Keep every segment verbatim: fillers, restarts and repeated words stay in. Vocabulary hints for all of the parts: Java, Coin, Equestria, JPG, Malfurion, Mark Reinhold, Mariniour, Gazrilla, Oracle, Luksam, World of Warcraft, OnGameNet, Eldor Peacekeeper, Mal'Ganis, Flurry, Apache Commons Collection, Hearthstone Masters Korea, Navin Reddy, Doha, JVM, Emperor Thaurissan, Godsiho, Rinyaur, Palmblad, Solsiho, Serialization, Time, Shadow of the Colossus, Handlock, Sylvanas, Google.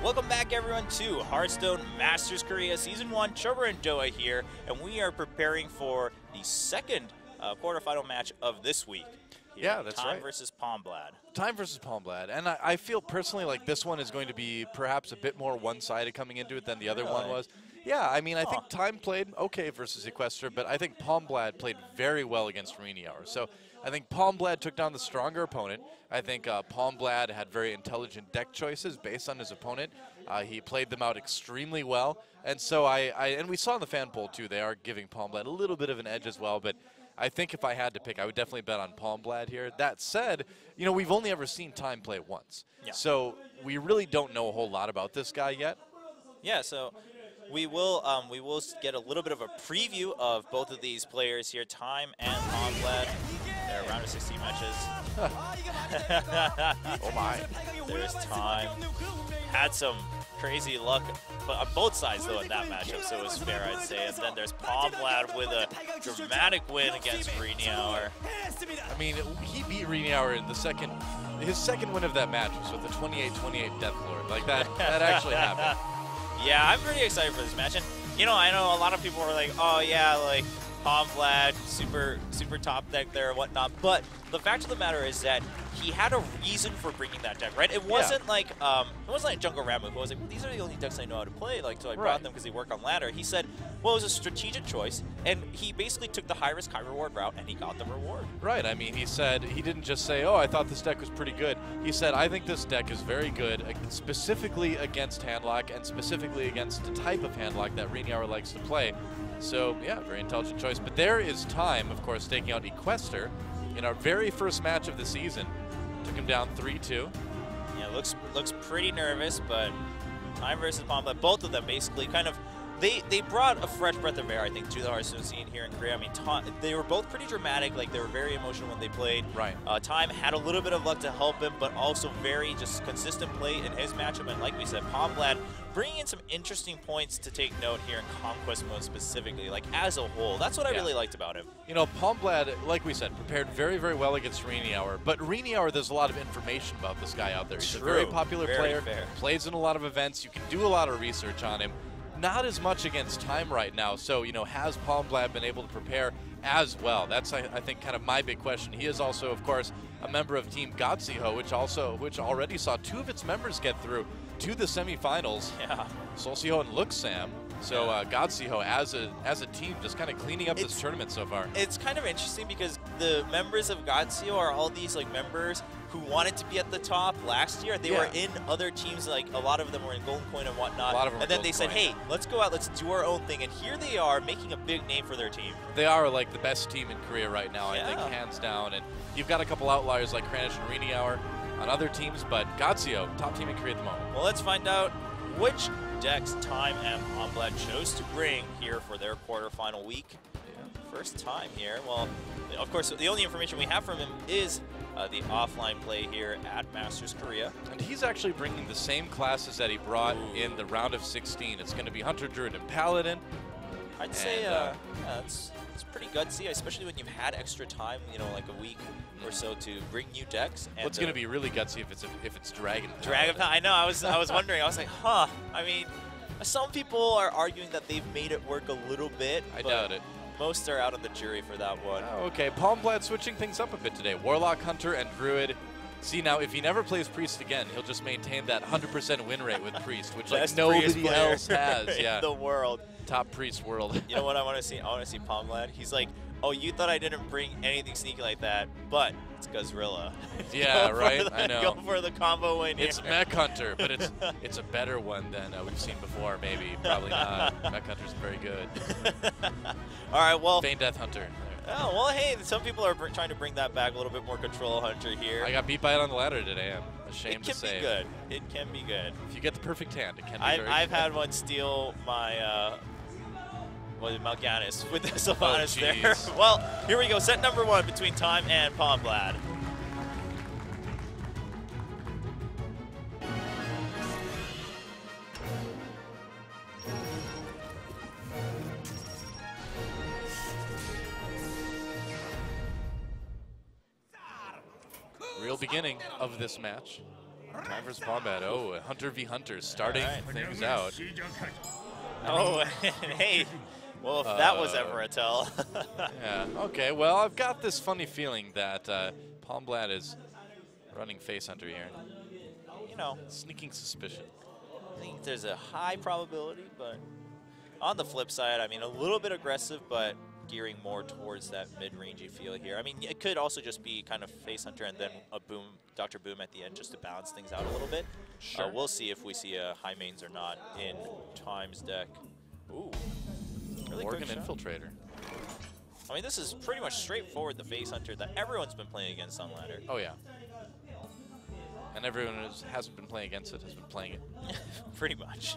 Welcome back, everyone, to Hearthstone Masters Korea Season one. Chuba and Doha here, and we are preparing for the second uh, quarterfinal match of this week. Here, yeah, that's Time right. Time versus Palmblad. Time versus Palmblad. And I, I feel personally like this one is going to be perhaps a bit more one-sided coming into it than the other really? one was. Yeah, I mean, I huh. think Time played okay versus Equestria, but I think Palmblad played very well against Mariniour. So I think Palmblad took down the stronger opponent. I think uh, Palmblad had very intelligent deck choices based on his opponent. Uh, he played them out extremely well. And so I, I, and we saw in the fan poll too, they are giving Palmblad a little bit of an edge as well. But I think if I had to pick, I would definitely bet on Palmblad here. That said, you know, we've only ever seen Time play once. Yeah. So we really don't know a whole lot about this guy yet. Yeah, so we will um, we will get a little bit of a preview of both of these players here, Time and Palmblad. They're a round of sixteen matches. Oh my. There's Time. Had some crazy luck but on both sides, though, in that matchup, so it was fair, I'd say. And then there's Palmblad with a dramatic win against Rinyaur. I mean, he beat Rinyaur in the second, his second win of that match was with the twenty-eight twenty-eight Death Lord. Like, that, that actually happened. Yeah, I'm pretty excited for this match. And, you know, I know a lot of people were like, oh, yeah, like, Palmblad, super super top deck there and whatnot, but the fact of the matter is that he had a reason for bringing that deck, right? It wasn't yeah. like um, it wasn't like Jungle Ram move. It was like, well, these are the only decks I know how to play, like, so I right. brought them because they work on ladder. He said, well, it was a strategic choice, and he basically took the high risk, high reward route, and he got the reward. Right. I mean, he said he didn't just say, oh, I thought this deck was pretty good. He said, I think this deck is very good, uh, specifically against handlock and specifically against the type of handlock that Rinyaur likes to play. So yeah, very intelligent choice. But there is Time, of course, taking out Equestria in our very first match of the season. Took him down three two. Yeah, looks looks pretty nervous, but Time versus Palmblad, both of them basically kind of, they, they brought a fresh breath of air, I think, to the Hearthstone scene here in Korea. I mean, Ta they were both pretty dramatic, like they were very emotional when they played. Right. Uh, Time had a little bit of luck to help him, but also very just consistent play in his matchup. And like we said, Palmblad bringing in some interesting points to take note here in Conquest mode specifically, like as a whole. That's what I yeah. really liked about him. You know, Palmblad, like we said, prepared very, very well against Rinyaur. But Rinyaur, there's a lot of information about this guy out there. He's True. a very popular very player, fair. plays in a lot of events. You can do a lot of research on him. Not as much against Time right now. So, you know, has Palmblad been able to prepare as well? That's, I, I think, kind of my big question. He is also, of course, a member of Team Godsiho, which also, which already saw two of its members get through to the semifinals. Yeah. Solsiho and Luksam. So yeah. uh, Godsiho as a as a team just kind of cleaning up it's, this tournament so far. It's kind of interesting because the members of Godsiho are all these like members who wanted to be at the top last year. They yeah. were in other teams, like a lot of them were in Golden Point and whatnot. A lot of them and then Golden they said, Point. hey, let's go out, let's do our own thing. And here they are making a big name for their team. They are like the best team in Korea right now, yeah. I think, hands down. And you've got a couple outliers like Cranish and Rinyaur on other teams, but Godsiho, top team in Korea at the moment. Well, let's find out which decks Time and Palmblad chose to bring here for their quarterfinal week. Yeah. First time here. Well, of course, the only information we have from him is uh, the offline play here at Masters Korea. And he's actually bringing the same classes that he brought Ooh. in the round of sixteen. It's going to be Hunter, Druid, and Paladin. I'd and say uh, uh, yeah, it's, it's pretty gutsy, especially when you've had extra time, you know, like a week or so to bring new decks. And what's going to be really gutsy if it's a, if it's Dragon Paladin. Dragon Paladin. I know. I was I was wondering. I was like, huh. I mean, some people are arguing that they've made it work a little bit. I doubt it. Most are out of the jury for that one. Oh, okay. Palmblad switching things up a bit today. Warlock, Hunter, and Druid. See, now, if he never plays Priest again, he'll just maintain that one hundred percent win rate with Priest, which like nobody else has. in yeah. the world. Top Priest world. You know what I want to see? I want to see Palmblad. He's like, oh, you thought I didn't bring anything sneaky like that, but it's Gazrilla. Yeah, right? The, I know. Go for the combo win It's here. Mech Hunter, but it's it's a better one than uh, we've seen before, maybe. Probably not. Mech Hunter's very good. All right, well. Feign Death Hunter. Oh, well, hey, some people are trying to bring that back, a little bit more control Hunter here. I got beat by it on the ladder today. I'm ashamed to say. It can be good. It can be good. If you get the perfect hand, it can be I've, very I've good. I've had one steal my... Uh, Was it Mal'Ganis with the Sylvanas oh, there? Well, here we go. Set number one between Time and Palmblad. Real beginning of this match. Time for Palmblad. Oh, Hunter v Hunter starting right. things out. Oh, hey. Well, if uh, that was ever a tell. Yeah. Okay, well, I've got this funny feeling that uh, Palmblad is running face hunter here. You know. Sneaking suspicion. I think there's a high probability, but on the flip side, I mean, a little bit aggressive, but gearing more towards that mid-rangey feel here. I mean, it could also just be kind of face hunter and then a boom, Doctor Boom at the end just to balance things out a little bit. Sure. Uh, we'll see if we see a high mains or not in Time's deck. Ooh. Really Morgan Infiltrator. I mean, this is pretty much straightforward, the face hunter that everyone's been playing against on ladder. Oh, yeah. And everyone who hasn't been playing against it has been playing it. Pretty much.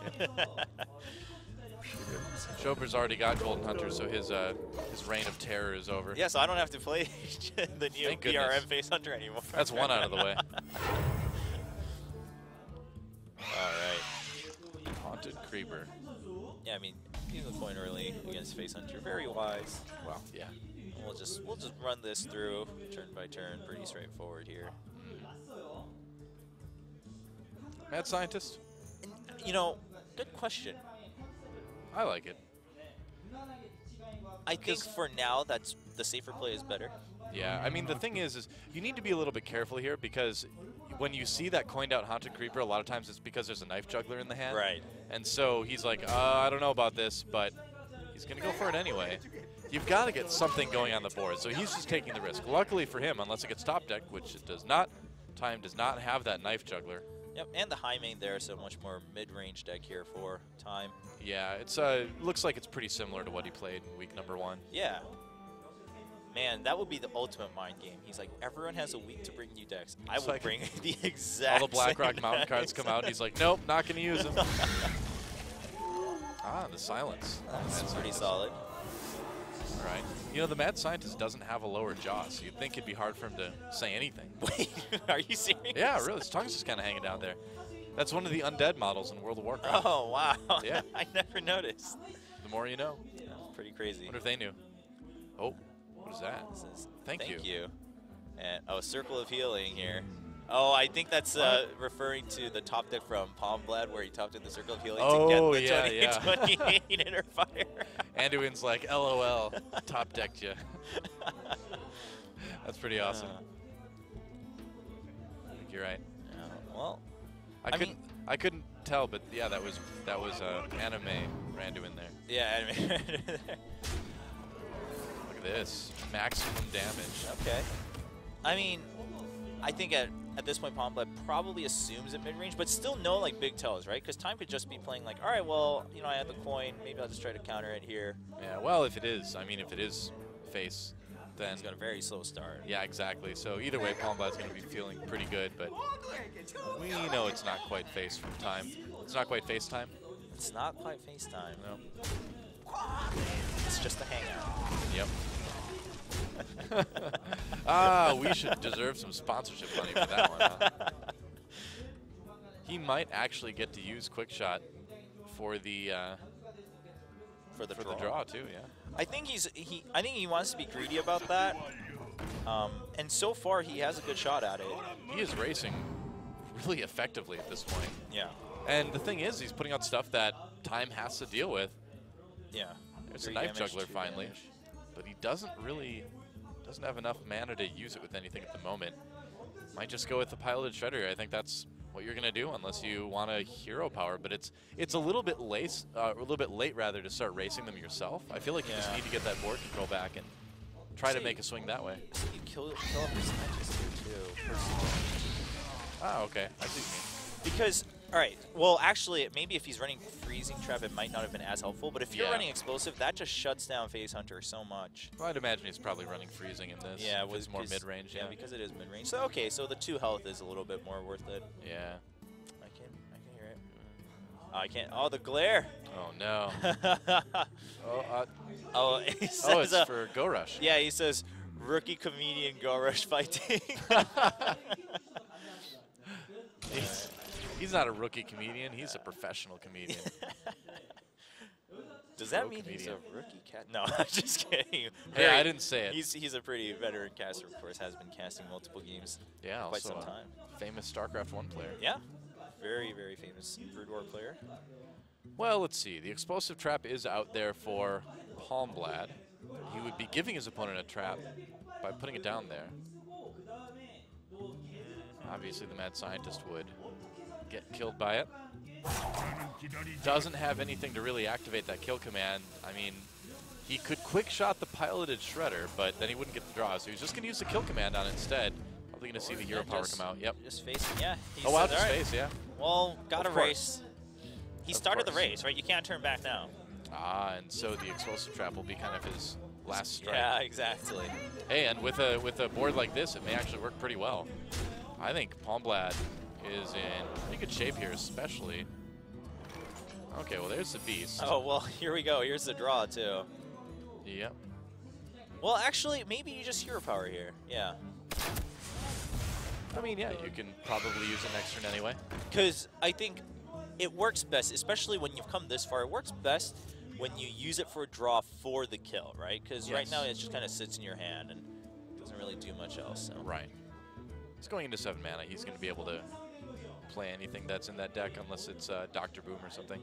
Chopper's already got Golden Hunter, so his uh, his reign of terror is over. Yes, yeah, so I don't have to play the new B R M Face Hunter anymore. That's one out of the way. All right. Haunted Creeper. Yeah, I mean, he's a coin early against Face Hunter. Very wise. Wow. Yeah. We'll just we'll just run this through turn by turn. Pretty straightforward here. Mm. Mad Scientist. And, you know, good question. I like it. I think for now, that's the safer play is better. Yeah, I mean, the thing is, is you need to be a little bit careful here because when you see that coined out Haunted Creeper, a lot of times it's because there's a Knife Juggler in the hand. Right. And so he's like, uh, I don't know about this, but he's going to go for it anyway. You've got to get something going on the board, so he's just taking the risk. Luckily for him, unless it gets top deck, which it does not, Time does not have that Knife Juggler. Yep, and the high main there, so much more mid-range deck here for Time. Yeah, it's uh, looks like it's pretty similar to what he played in week number one. Yeah. Man, that would be the ultimate mind game. He's like, everyone has a week to bring new decks. I it's will like bring the exact All the Blackrock Mountain cards come out, and he's like, nope, not going to use them. Ah, the silence. That's, That's pretty solid. All right. You know, the Mad Scientist doesn't have a lower jaw, so you'd think it'd be hard for him to say anything. Wait, are you serious? Yeah, really. His tongue's just kind of hanging out there. That's one of the undead models in World of Warcraft. Oh, wow. Yeah. I never noticed. The more you know. Yeah, it's pretty crazy. I wonder if they knew. Oh, what is that? This is thank, thank you. Thank you. And, oh, Circle of Healing here. Oh, I think that's uh, referring to the top deck from Palmblad where he topped in the Circle of Healing oh, to get the yeah, twenty-eight yeah. Interfire. Anduin's like, L O L, top decked you. That's pretty awesome. Uh, I think you're right. Uh, well, I, I couldn't, mean, I couldn't tell, but yeah, that was that was uh, anime Randuin there. Yeah, anime. Look at this, maximum damage. Okay. I mean, I think at At this point, Palmblad probably assumes at mid-range, but still no like big tells, right? Because Time could just be playing like, all right, well, you know, I have the coin. Maybe I'll just try to counter it here. Yeah, well, if it is, I mean, if it is face, then he's got a very slow start. Yeah, exactly. So either way, Palmblad's going to be feeling pretty good, but we know it's not quite face from Time. It's not quite face time. It's not quite face time. No. It's just a hangout. Yep. Ah, we should deserve some sponsorship money for that one. Huh? He might actually get to use Quick Shot for the uh, for the for draw. the draw too. Yeah, I think he's he. I think he wants to be greedy about that. Um, and so far he has a good shot at it. He is racing really effectively at this point. Yeah. And the thing is, he's putting out stuff that Time has to deal with. Yeah. There's a Knife Juggler finally. Damage. But he doesn't really, doesn't have enough mana to use it with anything at the moment. Might just go with the Piloted Shredder. I think that's what you're gonna do unless you want a hero power. But it's it's a little bit late, uh, a little bit late rather, to start racing them yourself. I feel like yeah. you just need to get that board control back and try so to make a swing that way. So you kill, kill up your scientist here too. Ah, okay. I see what you mean. Because. All right, well, actually, maybe if he's running Freezing Trap, it might not have been as helpful, but if you're yeah. running Explosive, that just shuts down Face Hunter so much. Well, I'd imagine he's probably running Freezing in this. Yeah, it was more mid-range. Yeah, yeah, because it is mid-range. So, okay, so the two health is a little bit more worth it. Yeah. I can, I can hear it. Oh, I can't. Oh, the glare. Oh, no. oh, uh, oh, he says, oh, it's uh, for Go Rush. Yeah, he says, rookie comedian Go Rush fighting. He's He's not a rookie comedian. He's a professional comedian. Does that mean comedian. he's a rookie cat? No, I'm just kidding. Hey, I didn't say it. He's, he's a pretty veteran caster, of course, has been casting multiple games yeah, for quite some time. Famous StarCraft one player. Yeah, very, very famous Brood War player. Well, let's see. The Explosive Trap is out there for Palmblad. He would be giving his opponent a trap by putting it down there. Obviously, the Mad Scientist would get killed by it. Doesn't have anything to really activate that kill command. I mean, he could quick shot the piloted shredder, but then he wouldn't get the draw, so he's just going to use the kill command on it instead. Probably going to see the hero power come out. Yep. Just facing, yeah. Oh, out just face, yeah. Well, got a race. He started the race, right? You can't turn back now. Ah, and so the Explosive Trap will be kind of his last strike. Yeah, exactly. Hey, and with a with a board like this, it may actually work pretty well. I think Palmblad is in pretty good shape here, especially. Okay, well, there's the beast. Oh, well, here we go. Here's the draw, too. Yep. Well, actually, maybe you just hero power here. Yeah. I mean, yeah, you can probably use it next turn anyway. Because I think it works best, especially when you've come this far. It works best when you use it for a draw for the kill, right? Because yes. right now it just kind of sits in your hand and doesn't really do much else. So. Right. It's going into seven mana. He's going to be able to play anything that's in that deck unless it's uh, Doctor Boom or something.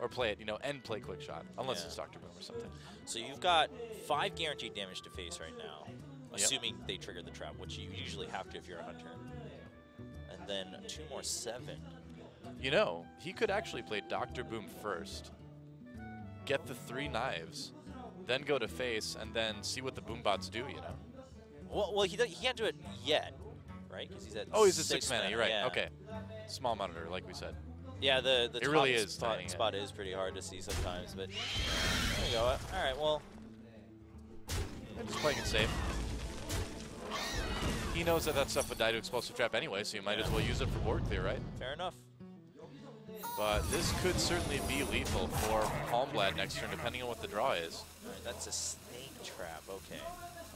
Or play it, you know, and play Quick Shot, unless yeah. it's Doctor Boom or something. So you've got five guaranteed damage to face right now, assuming yep. they trigger the trap, which you usually have to if you're a hunter. And then two more seven. You know, he could actually play Doctor Boom first, get the three knives, then go to face, and then see what the boom bots do, you know? Well, well he, he can't do it yet, right? Because he's at oh, he's at six, six mana, mana, you're right. Yeah. Okay. Small monitor, like we said. Yeah, the, the it top really is spot, spot is pretty hard to see sometimes, but there you go. All right, well. I'm just playing it safe. He knows that that stuff would die to Explosive Trap anyway, so you might yeah. as well use it for board clear, right? Fair enough. But this could certainly be lethal for Palmblad next turn, depending on what the draw is. All right, that's a snake trap, okay.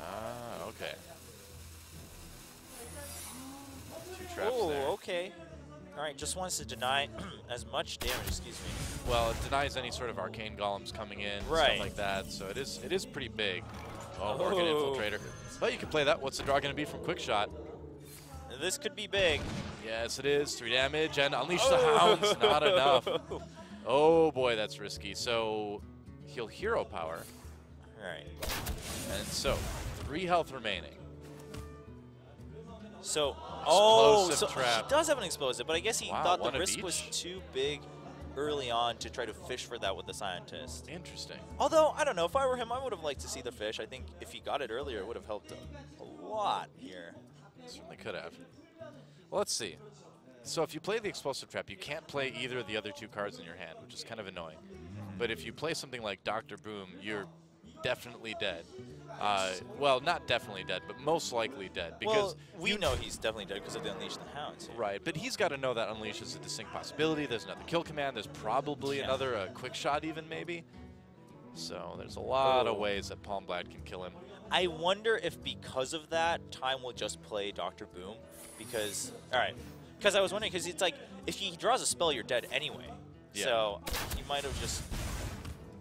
Ah, okay. Two traps Ooh, there. okay. All right, just wants to deny as much damage, excuse me. Well, it denies any sort of arcane golems coming in, right. stuff like that, so it is it is pretty big. Oh, Morgan oh. Infiltrator. But you can play that. What's the draw going to be from Quick Shot? This could be big. Yes, it is. Three damage and Unleash oh. the Hounds. Not enough. Oh, boy, that's risky. So he'll Hero Power. All right. And so three health remaining. So, explosive oh, so trap. He does have an explosive, but I guess he wow, thought the risk was too big early on to try to fish for that with the scientist. Interesting. Although, I don't know, if I were him, I would have liked to see the fish. I think if he got it earlier, it would have helped him a lot here. Certainly could have. Well, let's see. So if you play the explosive trap, you can't play either of the other two cards in your hand, which is kind of annoying. But if you play something like Doctor Boom, you're definitely dead. Uh, well, not definitely dead, but most likely dead. Because well, we know he's definitely dead because of the Unleash the Hounds. Here. Right, but he's got to know that Unleash is a distinct possibility. There's another kill command. There's probably yeah. another uh, quick shot even maybe. So there's a lot oh. of ways that Palmblad can kill him. I wonder if because of that, Time will just play Doctor Boom. Because, all right, because I was wondering, because it's like, if he draws a spell, you're dead anyway. Yeah. So he might have just,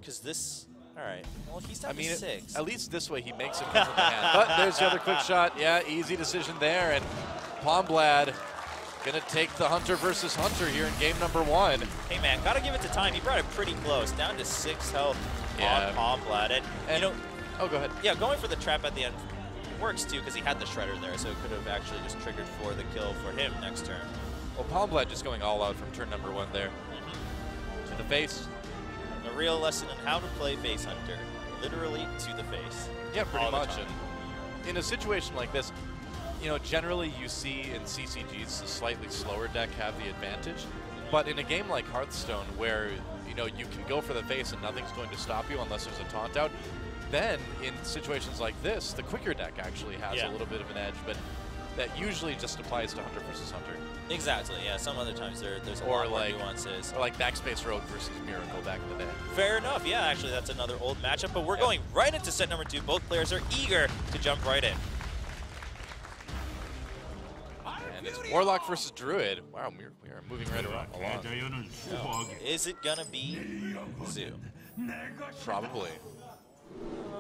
because this, all right. Well, he's down I mean, to six. It, at least this way he makes him come from the hand. But there's the other quick shot. Yeah, easy decision there. And Palmblad going to take the Hunter versus Hunter here in game number one. Hey, man, got to give it to Time. He brought it pretty close, down to six health yeah. on Palmblad. And, and, you know, oh, go ahead. Yeah, going for the trap at the end works, too, because he had the Shredder there, so it could have actually just triggered for the kill for him next turn. Well, Palmblad just going all out from turn number one there. Mm-hmm. To the face. A real lesson in how to play Face Hunter. Literally to the face. Yeah, pretty much. And in a situation like this, you know, generally you see in C C Gs the slightly slower deck have the advantage. But in a game like Hearthstone where, you know, you can go for the face and nothing's going to stop you unless there's a taunt out, then in situations like this, the quicker deck actually has yeah. a little bit of an edge, but that usually just applies to Hunter versus Hunter. Exactly, yeah. Some other times there, there's a or lot like, more nuances. Or like Backspace Rogue versus Miracle back in the day. Fair enough, yeah. Actually, that's another old matchup, but we're yeah. going right into set number two. Both players are eager to jump right in. And it's Warlock versus Druid. Wow, we are moving right around. Along. Is it gonna be Zoo? Probably.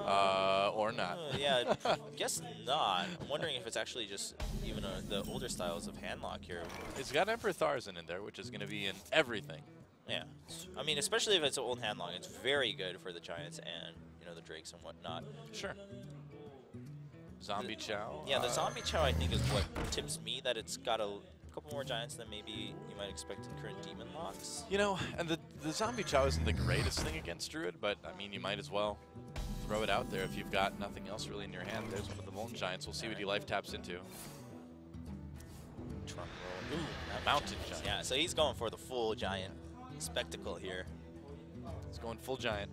Uh, or not. Uh, yeah, guess not. I'm wondering if it's actually just even uh, the older styles of handlock here. It's got Emperor Thaurissan in there, which is going to be in everything. Yeah. I mean, especially if it's old handlock, it's very good for the Giants and, you know, the Drakes and whatnot. Sure. Zombie the, Chow? Yeah, the uh, Zombie Chow, I think, is what tips me that it's got a couple more Giants than maybe you might expect in current Demon locks. You know, and the, the Zombie Chow isn't the greatest thing against Druid, but, I mean, you might as well throw it out there if you've got nothing else really in your hand. There's one of the Molten Giants. We'll see what he life taps into. Trump roll. Ooh, Mountain Giant. Yeah, so he's going for the full Giant spectacle here. He's going full Giant.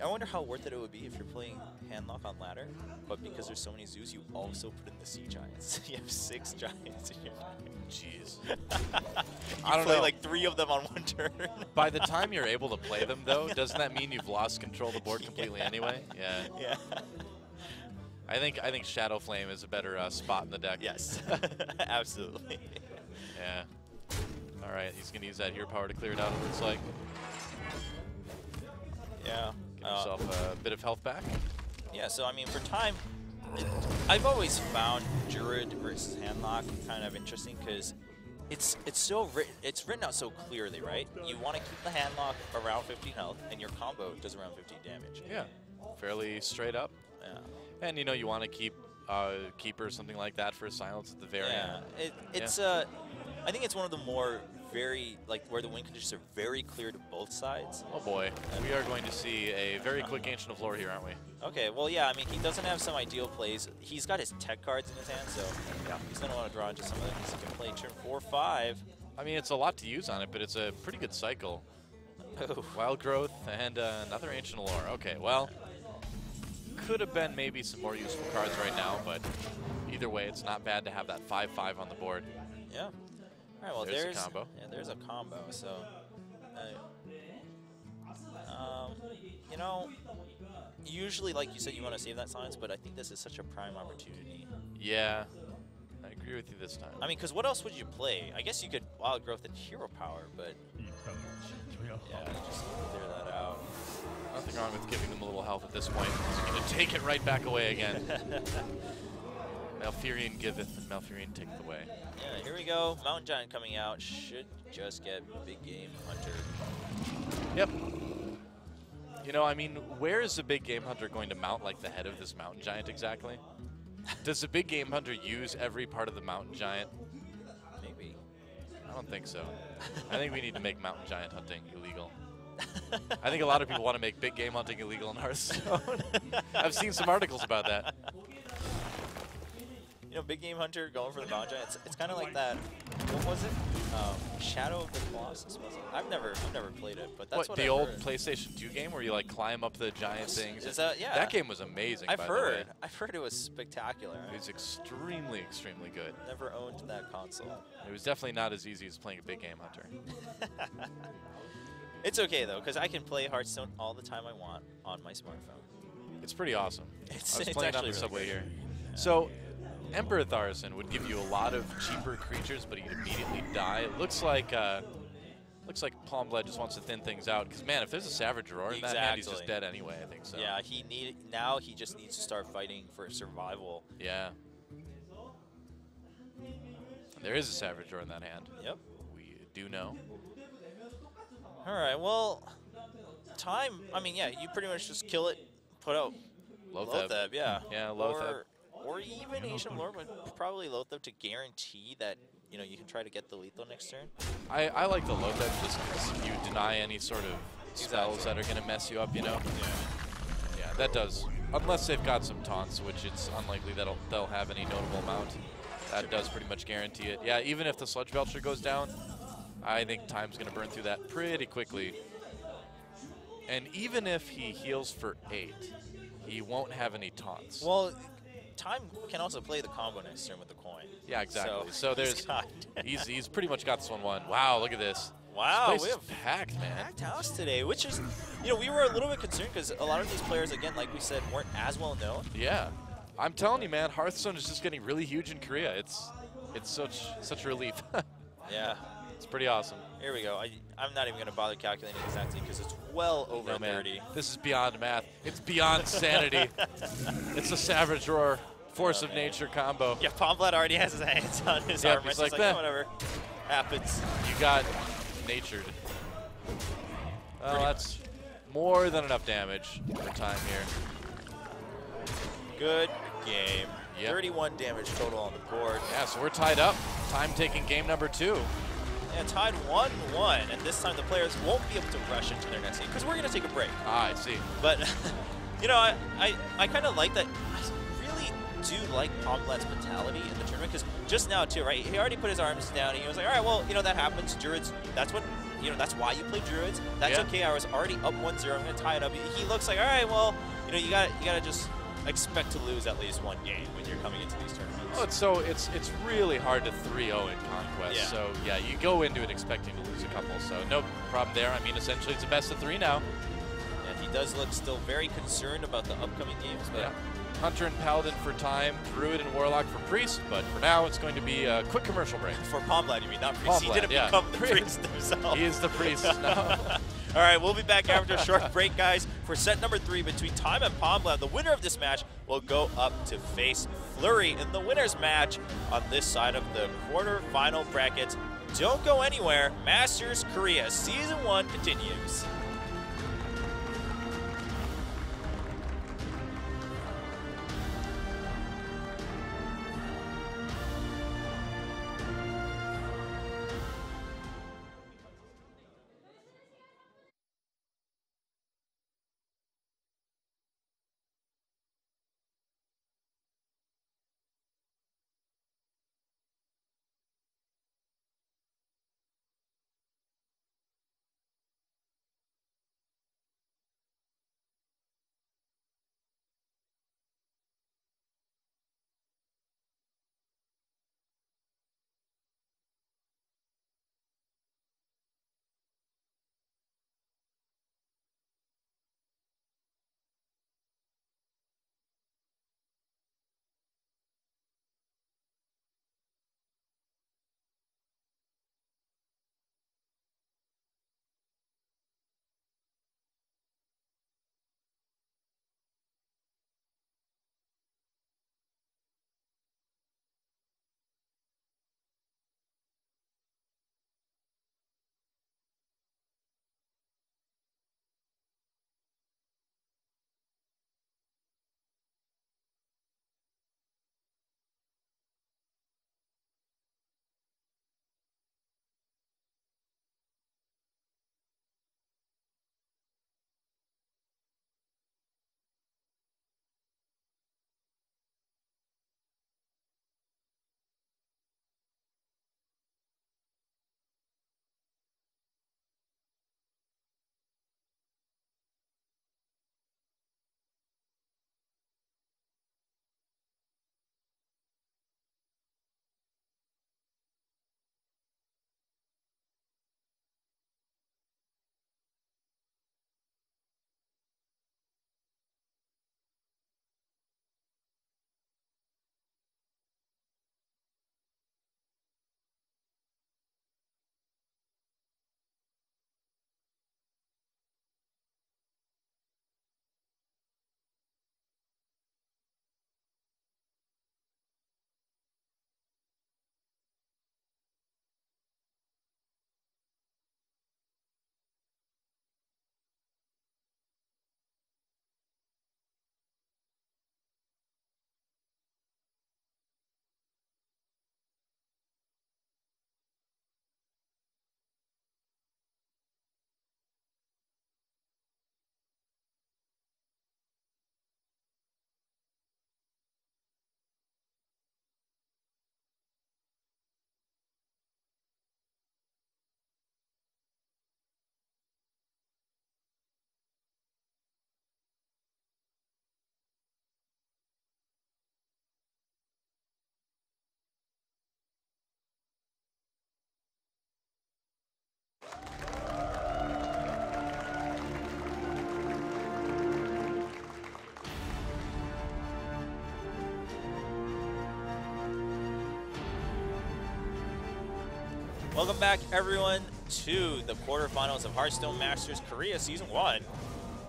I wonder how worth it it would be if you're playing handlock on ladder, but because there's so many zoos, you also put in the sea giants. You have six giants in your hand. Jeez. I don't play know. Like three of them on one turn. By the time you're able to play them, though, doesn't that mean you've lost control of the board completely yeah. anyway? Yeah. Yeah. I think I think Shadow Flame is a better uh, spot in the deck. Yes. Absolutely. Yeah. All right. He's gonna use that hero power to clear it out. It looks like. Yeah. Give yourself uh, a bit of health back. Yeah, so I mean, for time, it, I've always found Druid versus Handlock kind of interesting because it's it's so written, it's written out so clearly, right? You want to keep the Handlock around fifteen health, and your combo does around fifteen damage. Yeah, fairly straight up. Yeah. And you know you want to keep uh, Keeper or something like that for a silence at the very end. Yeah, it, it's yeah. Uh, I think it's one of the more very, like, where the win conditions are very clear to both sides. Oh boy, and we are going to see a very quick Ancient of Lore here, aren't we? Okay, well yeah, I mean, he doesn't have some ideal plays. He's got his tech cards in his hand, so yeah. he's going to want to draw into some of these. He can play turn four, five. I mean, it's a lot to use on it, but it's a pretty good cycle. Oh. Wild Growth and uh, another Ancient of Lore. Okay, well, could have been maybe some more useful cards right now, but either way, it's not bad to have that five five on the board. Yeah. All right, well, there's, there's a combo. Yeah, there's a combo. So, uh, um, you know, usually, like you said, you want to save that silence, but I think this is such a prime opportunity. Yeah, I agree with you this time. I mean, because what else would you play? I guess you could Wild Growth and Hero Power, but yeah, just clear that out. Nothing wrong with giving them a little health at this point. He's going to take it right back away again. Malfurion giveth and Malfurion taketh away. Yeah, here we go. Mountain Giant coming out. Should just get Big Game Hunter. Yep. You know, I mean, where is the Big Game Hunter going to mount like the head of this Mountain Giant exactly? Does the Big Game Hunter use every part of the Mountain Giant? Maybe. I don't think so. I think we need to make Mountain Giant hunting illegal. I think a lot of people want to make Big Game hunting illegal in Hearthstone. I've seen some articles about that. You know, Big Game Hunter going for the Mountain Giant. It's, it's kind of like that. What was it? Um, Shadow of the Colossus. Was it? I've never, I've never played it, but that's what, what the I've old heard. PlayStation two game where you like climb up the giant things. Is that, yeah. That game was amazing. I've by heard. The way. I've heard it was spectacular. It was extremely, extremely good. Never owned that console. It was definitely not as easy as playing a Big Game Hunter. It's okay though, because I can play Hearthstone all the time I want on my smartphone. It's pretty awesome. It's, I was it's playing on the really subway good. Here. Yeah. So. Emperor Thaurissan would give you a lot of cheaper creatures, but he'd immediately die. It looks like uh, looks like Palmblad just wants to thin things out. Because man, if there's a Savage Roar in exactly. that hand, he's just dead anyway. I think so. Yeah, he need now. He just needs to start fighting for survival. Yeah. And there is a Savage Roar in that hand. Yep. We do know. All right. Well, time. I mean, yeah. You pretty much just kill it, put out. Lotheb. Yeah. Yeah. Lotheb. Or even Ancient Lore, but probably Lotheb to guarantee that, you know, you can try to get the lethal next turn. I, I like the Lotheb just because you deny any sort of spells exactly. that are going to mess you up, you know? Yeah. Yeah, that does. Unless they've got some taunts, which it's unlikely that they'll have any notable amount. That does pretty much guarantee it. Yeah, even if the Sludge Belcher goes down, I think time's going to burn through that pretty quickly. And even if he heals for eight, he won't have any taunts. Well. Time can also play the combo next turn with the coin. Yeah, exactly. So, so there's he's he's pretty much got this one won. Wow, look at this. Wow, this place we have packed, man. Packed house today, which is, you know, we were a little bit concerned because a lot of these players, again, like we said, weren't as well known. Yeah, I'm telling you, man, Hearthstone is just getting really huge in Korea. It's it's such such a relief. Yeah. It's pretty awesome. Here we go. I, I'm not even going to bother calculating exactly because it's well over no, thirty. Man. This is beyond math. It's beyond sanity. It's a savage roar. Force oh, of man. nature combo. Yeah, Palmblad already has his hands on his yep, armor. He's like, like eh, whatever happens. You got natured. Well, Pretty that's much. more than enough damage for time here. Good game. Yep. thirty-one damage total on the board. Yeah, so we're tied up. Time taking game number two. Yeah, tied one one, and this time the players won't be able to rush into their next game because we're going to take a break. Ah, I see. But, you know, I, I, I kind of like that. Do like Palmblad's mentality in the tournament, because just now too, right? He already put his arms down. And he was like, all right, well, you know that happens. Druids, that's what, you know, that's why you play druids. That's yeah. okay. I was already up one zero. I'm gonna tie it up. He looks like, all right, well, you know, you got you gotta just expect to lose at least one game when you're coming into these tournaments. Well, it's so it's it's really hard to three oh in Conquest. Yeah. So yeah, you go into it expecting to lose a couple. So no problem there. I mean, essentially it's a best of three now. Yeah, he does look still very concerned about the upcoming games, but. Yeah. Hunter and Paladin for time, Druid and Warlock for Priest, but for now it's going to be a quick commercial break. For Palmblad, you mean, not Priest. Palmblad, he didn't yeah. become the Priest himself. He is the Priest now. All right, we'll be back after a short break, guys, for set number three between Time and Palmblad. The winner of this match will go up to face Flurry in the winner's match on this side of the quarterfinal brackets. Don't go anywhere. Masters Korea Season one continues. Welcome back, everyone, to the quarterfinals of Hearthstone Masters Korea Season one.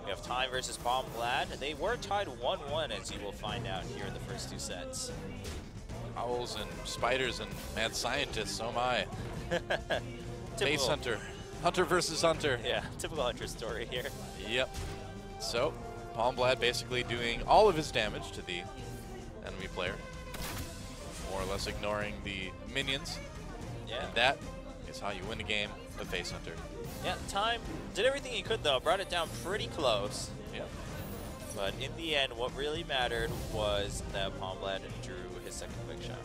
We have Time versus Palmblad. They were tied one one, as you will find out here in the first two sets. Owls and spiders and mad scientists, oh my. Base hunter. Hunter versus hunter. Yeah, typical hunter story here. Yep. So, Palmblad basically doing all of his damage to the enemy player, more or less ignoring the minions. Yeah. And that is how you win a game of Face Hunter. Yeah, Time did everything he could, though. Brought it down pretty close. Yeah. But in the end, what really mattered was that Palmblad drew his second quick shot.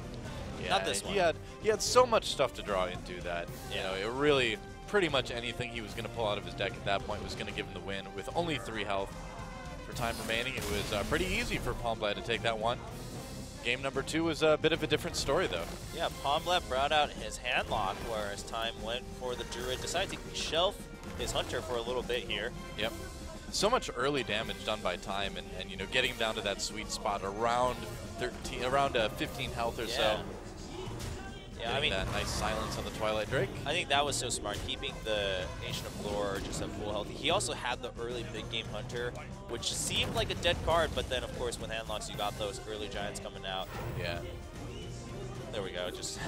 Yeah, not this one. He had, he had so much stuff to draw into that. Yeah. You know, it really, pretty much anything he was going to pull out of his deck at that point was going to give him the win. With only three health for Time remaining, it was uh, pretty easy for Palmblad to take that one. Game number two was a bit of a different story, though. Yeah, Palmblad brought out his handlock, whereas Time went for the druid, decided to shelf his hunter for a little bit here. Yep. So much early damage done by Time, and, and you know, getting him down to that sweet spot around thirteen, around uh, fifteen health or yeah. so. Yeah, getting I mean that nice silence on the Twilight Drake. I think that was so smart, keeping the Nation of Lore just at full health. He also had the early big game hunter, which seemed like a dead card, but then of course with handlocks you got those early giants coming out. Yeah. There we go. Just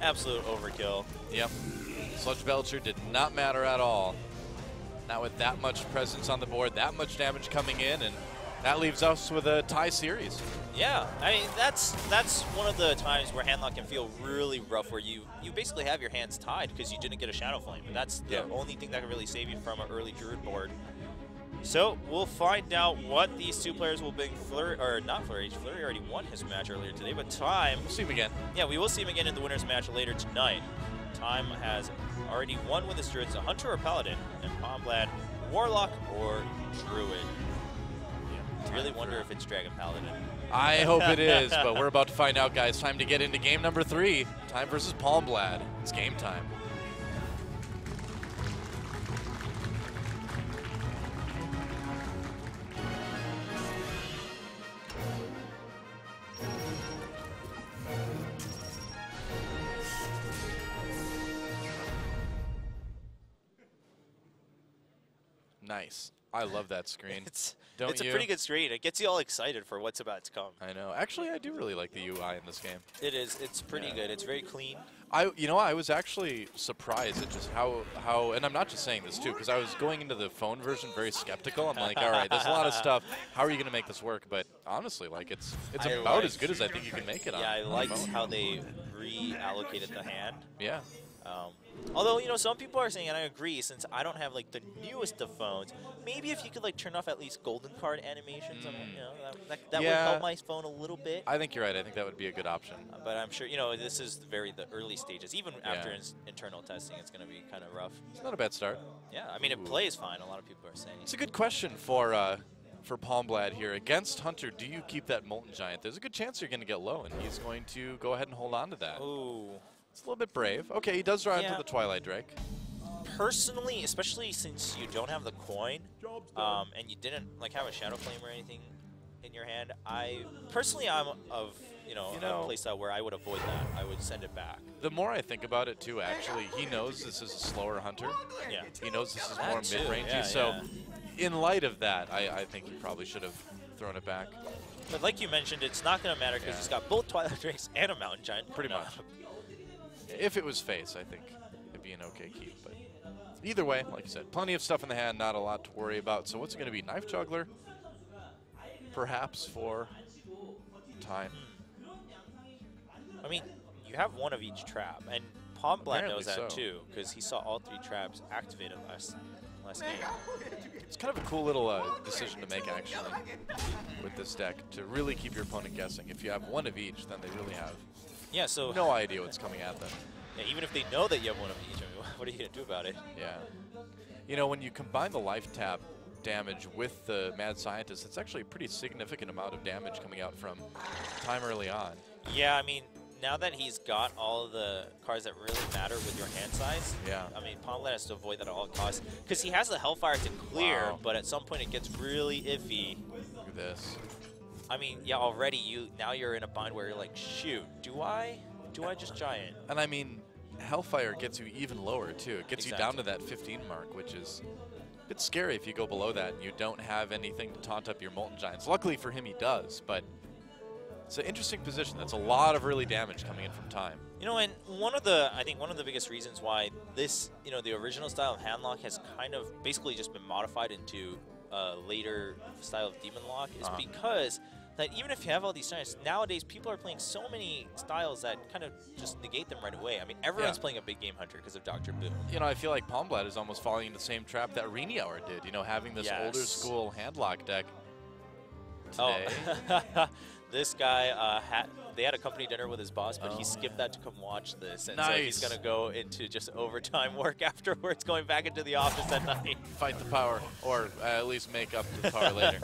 absolute overkill. Yep. Sludge Belcher did not matter at all. Not with that much presence on the board, that much damage coming in, and that leaves us with a tie series. Yeah, I mean, that's that's one of the times where handlock can feel really rough, where you, you basically have your hands tied because you didn't get a Shadow Flame. And that's the yeah. only thing that can really save you from an early Druid board. So we'll find out what these two players will bring. Flurry, or not Flurry, Flurry already won his match earlier today, but Time. We'll see him again. Yeah, we will see him again in the winner's match later tonight. Time has already won with his Druids, a Hunter or Paladin, and Palmblad, Warlock or Druid. I really wonder if it's Dragon Paladin. I hope it is, but we're about to find out, guys. Time to get into game number three. Time versus Palmblad. It's game time. Nice. I love that screen. It's, Don't it's a you? pretty good screen. It gets you all excited for what's about to come. I know. Actually, I do really like the U I in this game. It is. It's pretty yeah. good. It's very clean. I, you know, I was actually surprised at just how, how, and I'm not just saying this too, because I was going into the phone version very skeptical. I'm like, all right, there's a lot of stuff. How are you going to make this work? But honestly, like, it's it's I about liked, as good as I think you can make it. Yeah, on, I liked on how they reallocated the hand. Yeah. Um, although, you know, some people are saying, and I agree, since I don't have, like, the newest of phones, maybe if you could, like, turn off at least golden card animations, mm. on, you know, that, that, that yeah. would help my phone a little bit. I think you're right. I think that would be a good option. Uh, but I'm sure, you know, this is very the early stages. Even yeah. after in internal testing, it's going to be kind of rough. It's not a bad start. Yeah. I mean, Ooh. it plays fine, a lot of people are saying. It's a good question for... Uh, for Palmblad here. Against Hunter, do you keep that Molten Giant? There's a good chance you're going to get low, and he's going to go ahead and hold on to that. Ooh. It's a little bit brave. Okay, he does draw yeah. into the Twilight Drake. Personally, especially since you don't have the coin, um, and you didn't like have a Shadow Flame or anything in your hand, I personally I'm of you know, you know a playstyle where I would avoid that. I would send it back. The more I think about it too, actually, he knows this is a slower hunter. Yeah. He knows this is that more mid-rangey. Yeah, so yeah. in light of that, I, I think he probably should have thrown it back. But like you mentioned, it's not gonna matter because yeah. he's got both Twilight Drakes and a Mountain Giant. Pretty no. much. If it was face, I think it'd be an okay keep. But either way, like you said, plenty of stuff in the hand, not a lot to worry about. So what's it going to be? Knife Juggler? Perhaps for Time. I mean, you have one of each trap, and Palmblad knows that so. too, because he saw all three traps activated last, last game. It's kind of a cool little uh, decision to make, actually, with this deck, to really keep your opponent guessing. If you have one of each, then they really have... Yeah, so no idea what's coming at them. Yeah, even if they know that you have one of each, what are you going to do about it? Yeah. You know, when you combine the life tap damage with the Mad Scientist, it's actually a pretty significant amount of damage coming out from Time early on. Yeah, I mean, now that he's got all the cards that really matter with your hand size, yeah. I mean, Palmblad has to avoid that at all costs, because he has the Hellfire to clear, wow. but at some point it gets really iffy. Look at this. I mean, yeah, already you now you're in a bind where you're like, shoot, do I? Do I just giant? And I mean, Hellfire gets you even lower, too. It gets exactly. you down to that fifteen mark, which is a bit scary if you go below that and you don't have anything to taunt up your Molten Giants. Luckily for him, he does, but it's an interesting position. That's a lot of early damage coming in from Time. You know, and one of the, I think one of the biggest reasons why this, you know, the original style of Handlock has kind of basically just been modified into a later style of Demon Lock is uh-huh. because that even if you have all these giants, nowadays people are playing so many styles that kind of just negate them right away. I mean, everyone's yeah. playing a big game hunter because of Doctor Boom. You know, I feel like Palmblad is almost falling into the same trap that Rinyaur did, you know, having this yes. older school Handlock deck today. Oh. This guy, uh, had, they had a company dinner with his boss, but oh, he skipped yeah. that to come watch this. And nice. So he's going to go into just overtime work afterwards, going back into the office at night. Fight the power, or uh, at least make up the power later.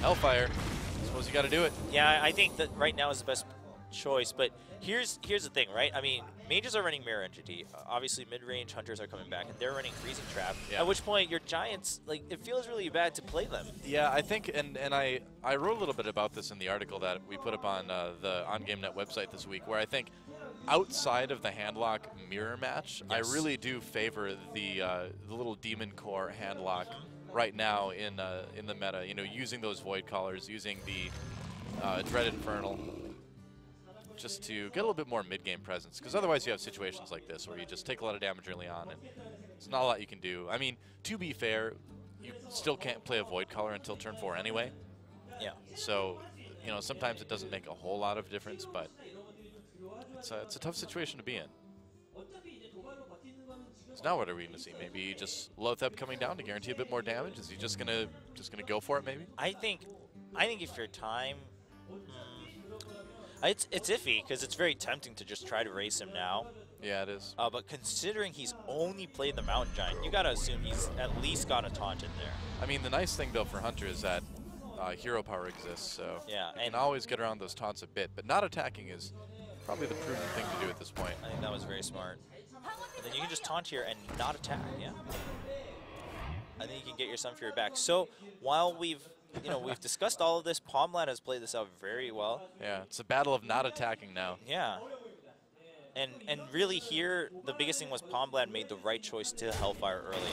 Hellfire, I suppose you got to do it. Yeah, I think that right now is the best choice, but here's here's the thing, right? I mean, mages are running Mirror Entity. Uh, obviously, mid-range hunters are coming back, and they're running Freezing Trap, yeah. at which point your giants, like, it feels really bad to play them. Yeah, I think, and, and I, I wrote a little bit about this in the article that we put up on uh, the OnGameNet website this week, where I think outside of the Handlock mirror match, yes. I really do favor the, uh, the little Demon Core Handlock mm-hmm. right now in, uh, in the meta, you know, using those Void Callers, using the uh, Dread Infernal, just to get a little bit more mid-game presence, because otherwise you have situations like this where you just take a lot of damage early on, and it's not a lot you can do. I mean, to be fair, you still can't play a Void Caller until turn four anyway. Yeah. So, you know, sometimes it doesn't make a whole lot of difference, but it's a, it's a tough situation to be in. So now what are we going to see? Maybe just Lothep coming down to guarantee a bit more damage? Is he just going to just gonna go for it, maybe? I think, I think if your time... It's, it's iffy, because it's very tempting to just try to race him now. Yeah, it is. Uh, but considering he's only played the Mountain Giant, you got to assume he's at least got a taunt in there. I mean, the nice thing, though, for Hunter is that uh, hero power exists, so yeah, you can always get around those taunts a bit. But not attacking is probably the prudent thing to do at this point. I think that was very smart. And then you can just taunt here and not attack, yeah. I think you can get your Sun Fury back. So while we've... you know, we've discussed all of this. Palmblad has played this out very well. Yeah, it's a battle of not attacking now. Yeah. And and really here, the biggest thing was Palmblad made the right choice to Hellfire early.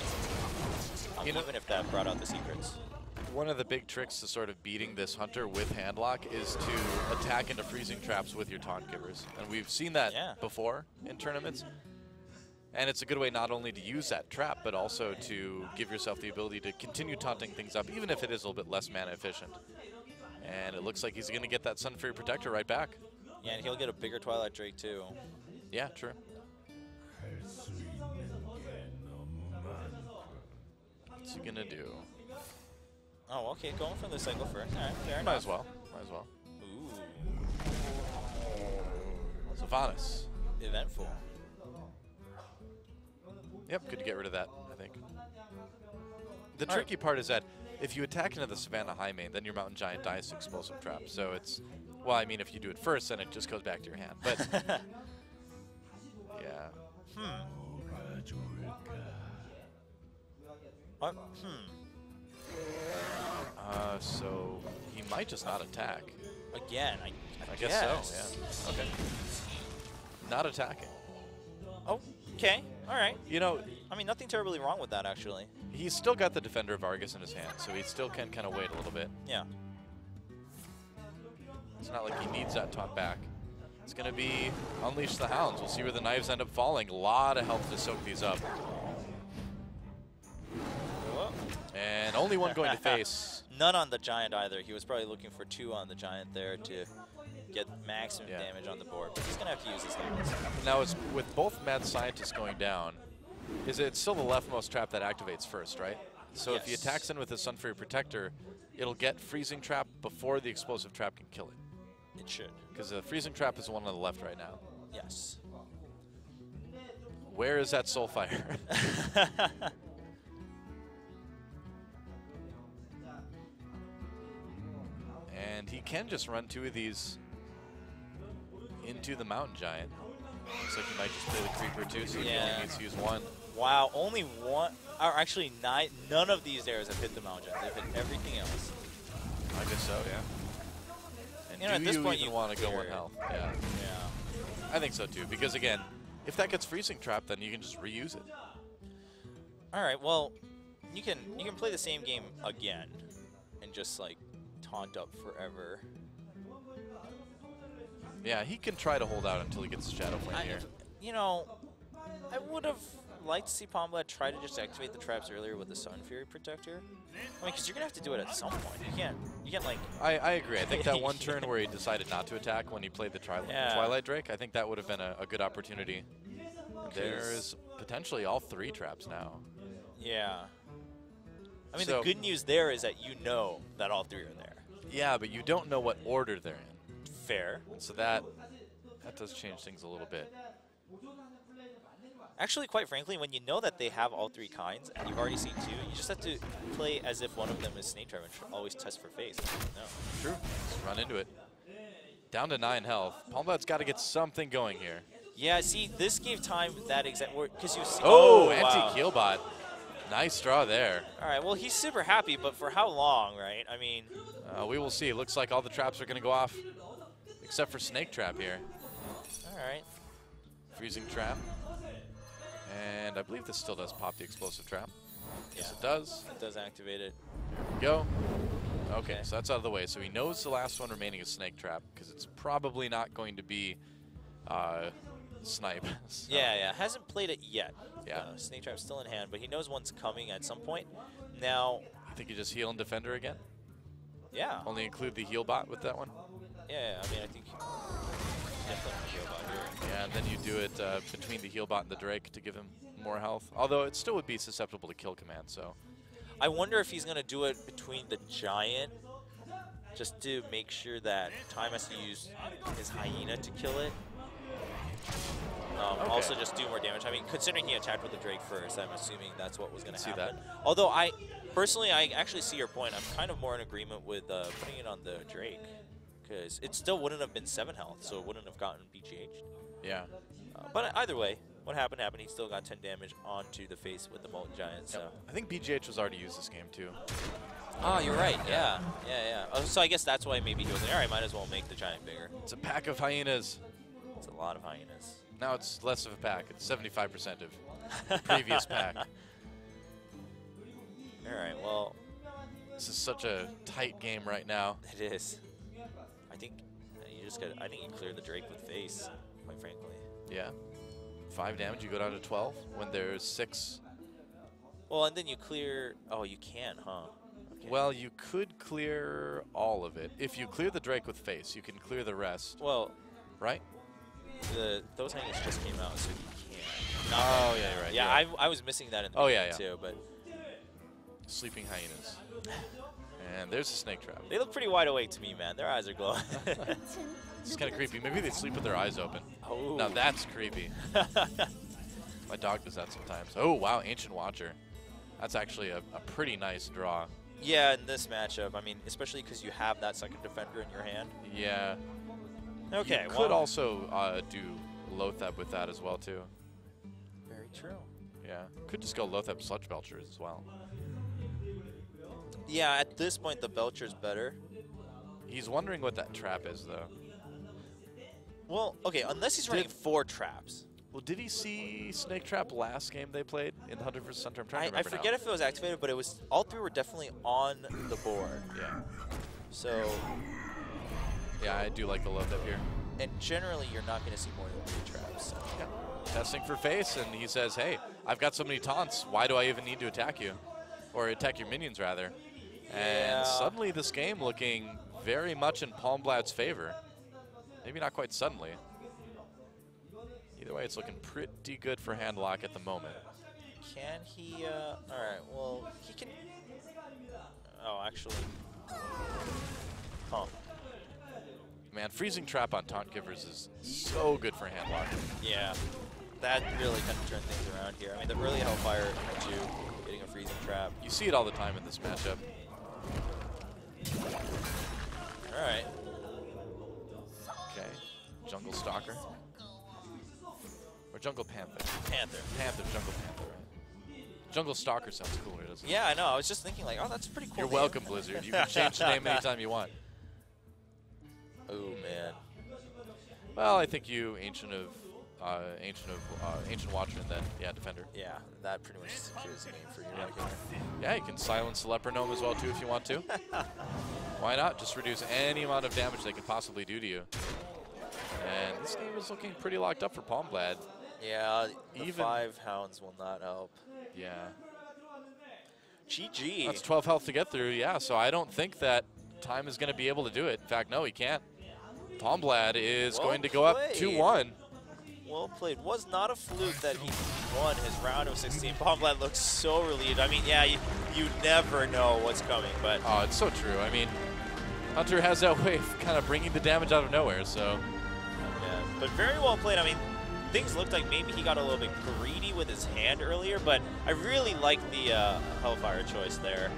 Um, you know, even if that brought out the secrets. One of the big tricks to sort of beating this Hunter with Handlock is to attack into Freezing Traps with your Taunt Givers. And we've seen that yeah. before in tournaments. And it's a good way not only to use that trap, but also to give yourself the ability to continue taunting things up, even if it is a little bit less mana efficient. And it looks like he's going to get that Sun Fury Protector right back. Yeah, and he'll get a bigger Twilight Drake, too. Yeah, true. What's he going to do? Oh, okay, going for this, I go for it. All right, fair enough. Might as well. Might as well. Ooh. Sylvanas. Eventful. Yep, good to get rid of that, I think. The All tricky right. part is that if you attack into the Savannah High Main, then your Mountain Giant dies to Explosive Trap. So it's, well, I mean, if you do it first, then it just goes back to your hand. But, yeah. Hmm. What? Hmm. Uh, so he might just not attack. Again, I, I, I guess. guess so, yeah. Okay. Not attacking. Oh, okay. All right. You know, I mean, nothing terribly wrong with that, actually. He's still got the Defender of Argus in his hand, so he still can kind of wait a little bit. Yeah. It's not like he needs that taunt back. It's going to be Unleash the Hounds. We'll see where the knives end up falling. A lot of health to soak these up. Whoa. And only one going to face. None on the Giant either. He was probably looking for two on the Giant there to get maximum yeah. damage on the board, but he's going to have to use his labels. Now, it's with both Mad Scientists going down, is it still the leftmost trap that activates first, right? So yes. if he attacks in with his Sun Fury Protector, it'll get Freezing Trap before the Explosive Trap can kill it. It should. Because the Freezing Trap is the one on the left right now. Yes. Where is that Soulfire? And he can just run two of these into the Mountain Giant. Looks like he might just play the Creeper too, so he yeah. only needs to use one. Wow, only one, or actually nine, none of these arrows have hit the Mountain Giant. They've hit everything else. I guess so, yeah. And you know, do at this you point even you want to go one health? Yeah. yeah. I think so too, because again, If that gets freezing trapped, then you can just reuse it. All right. Well, you can you can play the same game again, and just like taunt up forever. Yeah, he can try to hold out until he gets the Shadow Flame here. You know, I would have liked to see Palmblad try to just activate the traps earlier with the Sun Fury Protector. I mean, because you're gonna have to do it at some point. You can't. You can't like. I I agree. I think that one turn where he decided not to attack when he played the tri yeah. Twilight Drake, I think that would have been a, a good opportunity. There's potentially all three traps now. Yeah. I mean, so the good news there is that you know that all three are there. Yeah, but you don't know what order they're in. Fair. So that that does change things a little bit. Actually, quite frankly, when you know that they have all three kinds, and you've already seen two, you just have to play as if one of them is Snake Trap and always test for face. No. True. Just run into it. Down to nine health. Palmblad's got to get something going here. Yeah, see, this gave time that exact word. Cause you see oh, oh anti-Keelbot. Wow. Nice draw there. All right, well, he's super happy, but for how long, right? I mean. Uh, we will see. Looks like all the traps are going to go off, except for Snake Trap here. All right. Freezing Trap. And I believe this still does pop the Explosive Trap. Yeah. Yes, it does. It does activate it. There we go. Okay, okay, so that's out of the way. So he knows the last one remaining is Snake Trap, because it's probably not going to be uh, Snipe. So. Yeah, yeah. Hasn't played it yet. Yeah. Uh, Snake Trap's still in hand, but he knows one's coming at some point. Now. I think you just heal and Defender again? Yeah. Only include the heal bot with that one? Yeah, I mean, I think definitely heal bot here. Yeah, and then you do it uh, between the heal bot and the Drake to give him more health. Although it still would be susceptible to Kill Command, so. I wonder if he's going to do it between the Giant, just to make sure that Time has to use his Hyena to kill it. Um, okay. Also just do more damage. I mean, considering he attacked with the Drake first, I'm assuming that's what was going to happen. That. Although I, personally, I actually see your point. I'm kind of more in agreement with uh, putting it on the Drake, because it still wouldn't have been seven health, so it wouldn't have gotten B G H'd. Yeah. Uh, but either way, what happened happened. He still got ten damage onto the face with the Molten Giant. So. Yep. I think B G H was already used this game too. Oh, you're right. Yeah, yeah, yeah. yeah. Oh, so I guess that's why maybe he was like, all right, might as well make the Giant bigger. It's a pack of hyenas. It's a lot of hyenas. Now it's less of a pack. It's seventy-five percent of the previous pack. All right, well. This is such a tight game right now. It is. I think you just got. I think you clear the Drake with face, quite frankly. Yeah. Five damage, you go down to twelve when there's six. Well, and then you clear. Oh, you can, huh? Okay. Well, you could clear all of it. If you clear the Drake with face, you can clear the rest. Well. Right? The, those hangers just came out, so you can't. Not oh, right. yeah, you're right. Yeah, yeah. I, I was missing that in the oh, yeah, yeah. too. But Sleeping hyenas. And there's a Snake Trap. They look pretty wide awake to me, man. Their eyes are glowing. It's kind of creepy. Maybe they sleep with their eyes open. Oh. Now that's creepy. My dog does that sometimes. Oh, wow, Ancient Watcher. That's actually a, a pretty nice draw. Yeah, in this matchup. I mean, especially because you have that second Defender in your hand. Yeah. Okay. You could well. also uh, do Lothab with that as well too. Very true. Yeah. Could just go Lothab Sludge Belcher as well. Yeah. At this point, the Belcher's better. He's wondering what that trap is though. Well, okay. Unless he's did, running four traps. Well, did he see Snake Trap last game they played in the Hunter versus. Hunter? I'm trying I, to remember I forget now. if it was activated, but it was all three were definitely on the board. Yeah. So. Yeah, I do like the Lothab here. And generally, you're not going to see more than two traps. So. Yeah. Testing for face, and he says, hey, I've got so many taunts. Why do I even need to attack you? Or attack your minions, rather. Yeah. And suddenly this game looking very much in Palmblad's favor. Maybe not quite suddenly. Either way, it's looking pretty good for Handlock at the moment. Can he, uh, all right, well, he can. Oh, actually. Huh. Man, freezing trap on taunt givers is so good for Handlock. Yeah, that really kind of turned things around here. I mean, the really Hellfire at you getting a freezing trap. You see it all the time in this matchup. All right. Okay, Jungle Stalker. Or Jungle Panther. Panther. Panther, Jungle Panther. Jungle Stalker sounds cooler, doesn't it? Yeah, I know. I was just thinking like, oh, that's pretty cool. You're name. welcome, Blizzard. You can change the name anytime you want. Oh, man. Well, I think you, Ancient of uh, Ancient of uh, Ancient Watcher, and then yeah, Defender. Yeah, that pretty much secures the game for you. Yeah. Right here. Yeah, you can silence the Leper Gnome as well too if you want to. Why not? Just reduce any amount of damage they can possibly do to you. And this game is looking pretty locked up for Palmblad. Yeah, the even five hounds will not help. Yeah. G G. That's twelve health to get through. Yeah, so I don't think that Time is going to be able to do it. In fact, no, he can't. Palmblad is well going to go played. up two one. Well played. Was not a fluke that he won his round of sixteen. Palmblad looks so relieved. I mean, yeah, you, you never know what's coming, but oh, it's so true. I mean, Hunter has that way of kind of bringing the damage out of nowhere. So. Yeah, but very well played. I mean, things looked like maybe he got a little bit greedy with his hand earlier, but I really like the uh, Hellfire choice there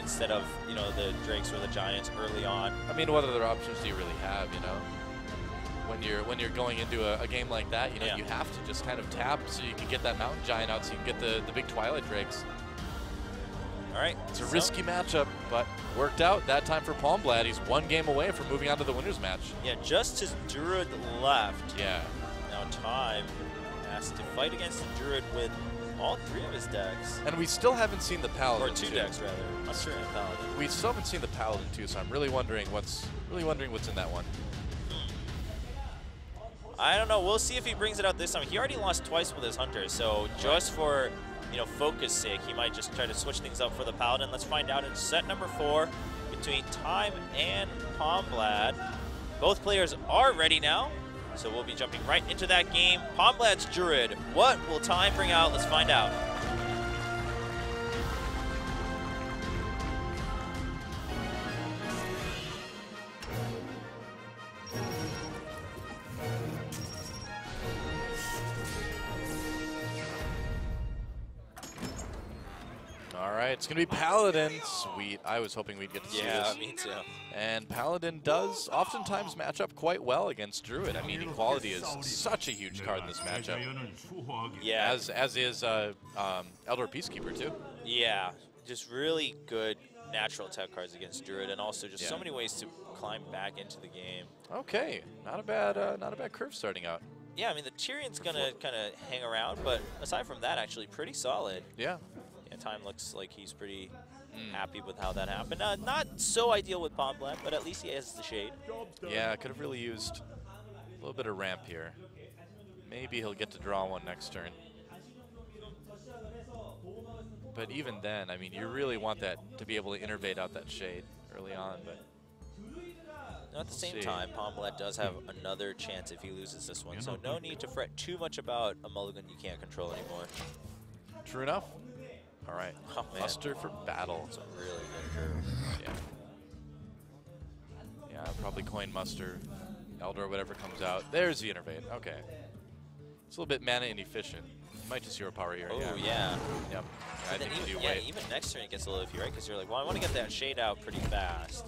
instead of, you know, the Drakes or the Giants early on. I mean, what other options do you really have, you know? When you're when you're going into a, a game like that, you know, yeah. you have to just kind of tap so you can get that Mountain Giant out so you can get the, the big Twilight Drakes. All right. It's a so. risky matchup, but worked out that time for Palmblad. He's one game away from moving on to the winner's match. Yeah, just his Druid left. Yeah. Time has to fight against the Druid with all three of his decks. And we still haven't seen the Paladin. Or two too. decks rather. I'm sure in Paladin. We still haven't seen the Paladin too, so I'm really wondering what's really wondering what's in that one. I don't know. We'll see if he brings it out this time. He already lost twice with his Hunter, so just for, you know, focus sake, he might just try to switch things up for the Paladin. Let's find out in set number four between Time and Palmblad. Both players are ready now. So we'll be jumping right into that game. Palmblad's Druid. What will Time bring out? Let's find out. All right, it's gonna be Paladin. Sweet, I was hoping we'd get to see yeah, this. Yeah, me too. And Paladin does oftentimes match up quite well against Druid. I mean, Equality is such a huge card in this matchup. Yeah. As, as is uh, um, Eldor Peacekeeper too. Yeah, just really good natural attack cards against Druid, and also just yeah. so many ways to climb back into the game. Okay, not a bad, uh, not a bad curve starting out. Yeah, I mean, the Tyrion's gonna kind of hang around, but aside from that, actually pretty solid. Yeah. Time looks like he's pretty mm. happy with how that happened. Uh, not so ideal with Palmblad, but at least he has the shade. Yeah, could have really used a little bit of ramp here. Maybe he'll get to draw one next turn. But even then, I mean, you really want that to be able to innervate out that shade early on. But at the same see. time, Palmblad does have another chance if he loses this one, so no need to fret too much about a mulligan you can't control anymore. True enough. All right, oh, muster for battle. It's a really good curve. Yeah. Yeah, probably coin muster, Eldor, whatever comes out. There's the innervate. Okay. It's a little bit mana inefficient. You might just zero power here. Oh yeah. yeah. Yep. I think even, you do yeah, wait. Even next turn it gets a little iffy, right? Because you're like, well, I want to get that shade out pretty fast.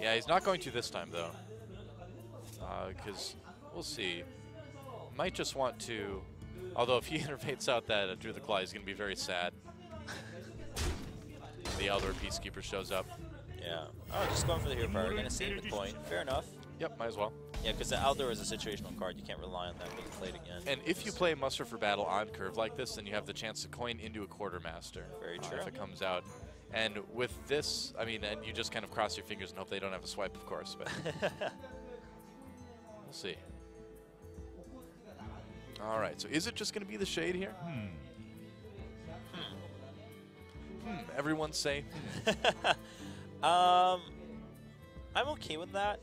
Yeah, he's not going to this time though, because uh, we'll see. Might just want to. Although if he innervates out that uh, Drew the Claw, he's going to be very sad. The Eldor Peacekeeper shows up. Yeah. Oh, just going for the hero power. We're going to save the point. Fair enough. Yep, might as well. Yeah, because the Eldor is a situational card. You can't rely on that being played again. And if you play Muster for Battle on curve like this, then you have the chance to coin into a Quartermaster. Very true. Uh, if it comes out. And with this, I mean, and you just kind of cross your fingers and hope they don't have a swipe, of course. But we'll see. All right, so is it just going to be the shade here? Hmm. Hmm, everyone say. um, I'm okay with that.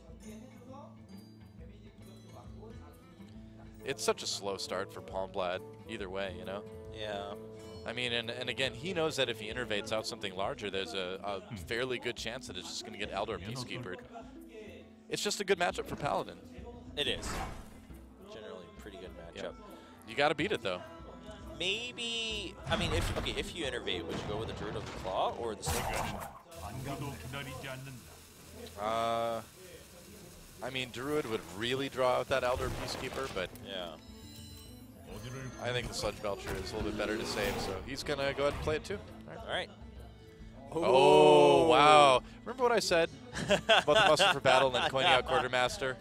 It's such a slow start for Palmblad, either way, you know? Yeah. I mean, and, and again, he knows that if he innervates out something larger, there's a, a hmm. fairly good chance that it's just going to get Eldor Peacekeeper. It's just a good matchup for Paladin. It is. Generally pretty good matchup. Yep. You got to beat it, though. Maybe, I mean, if okay, if you innervate, would you go with the Druid of the Claw or the Situation? Uh, I mean, Druid would really draw out that Eldor Peacekeeper, but yeah, I think the Sludge Belcher is a little bit better to save, so he's gonna go ahead and play it too. All right. All right. Oh, oh wow! Remember what I said about the Muster for Battle and then coining out Quartermaster?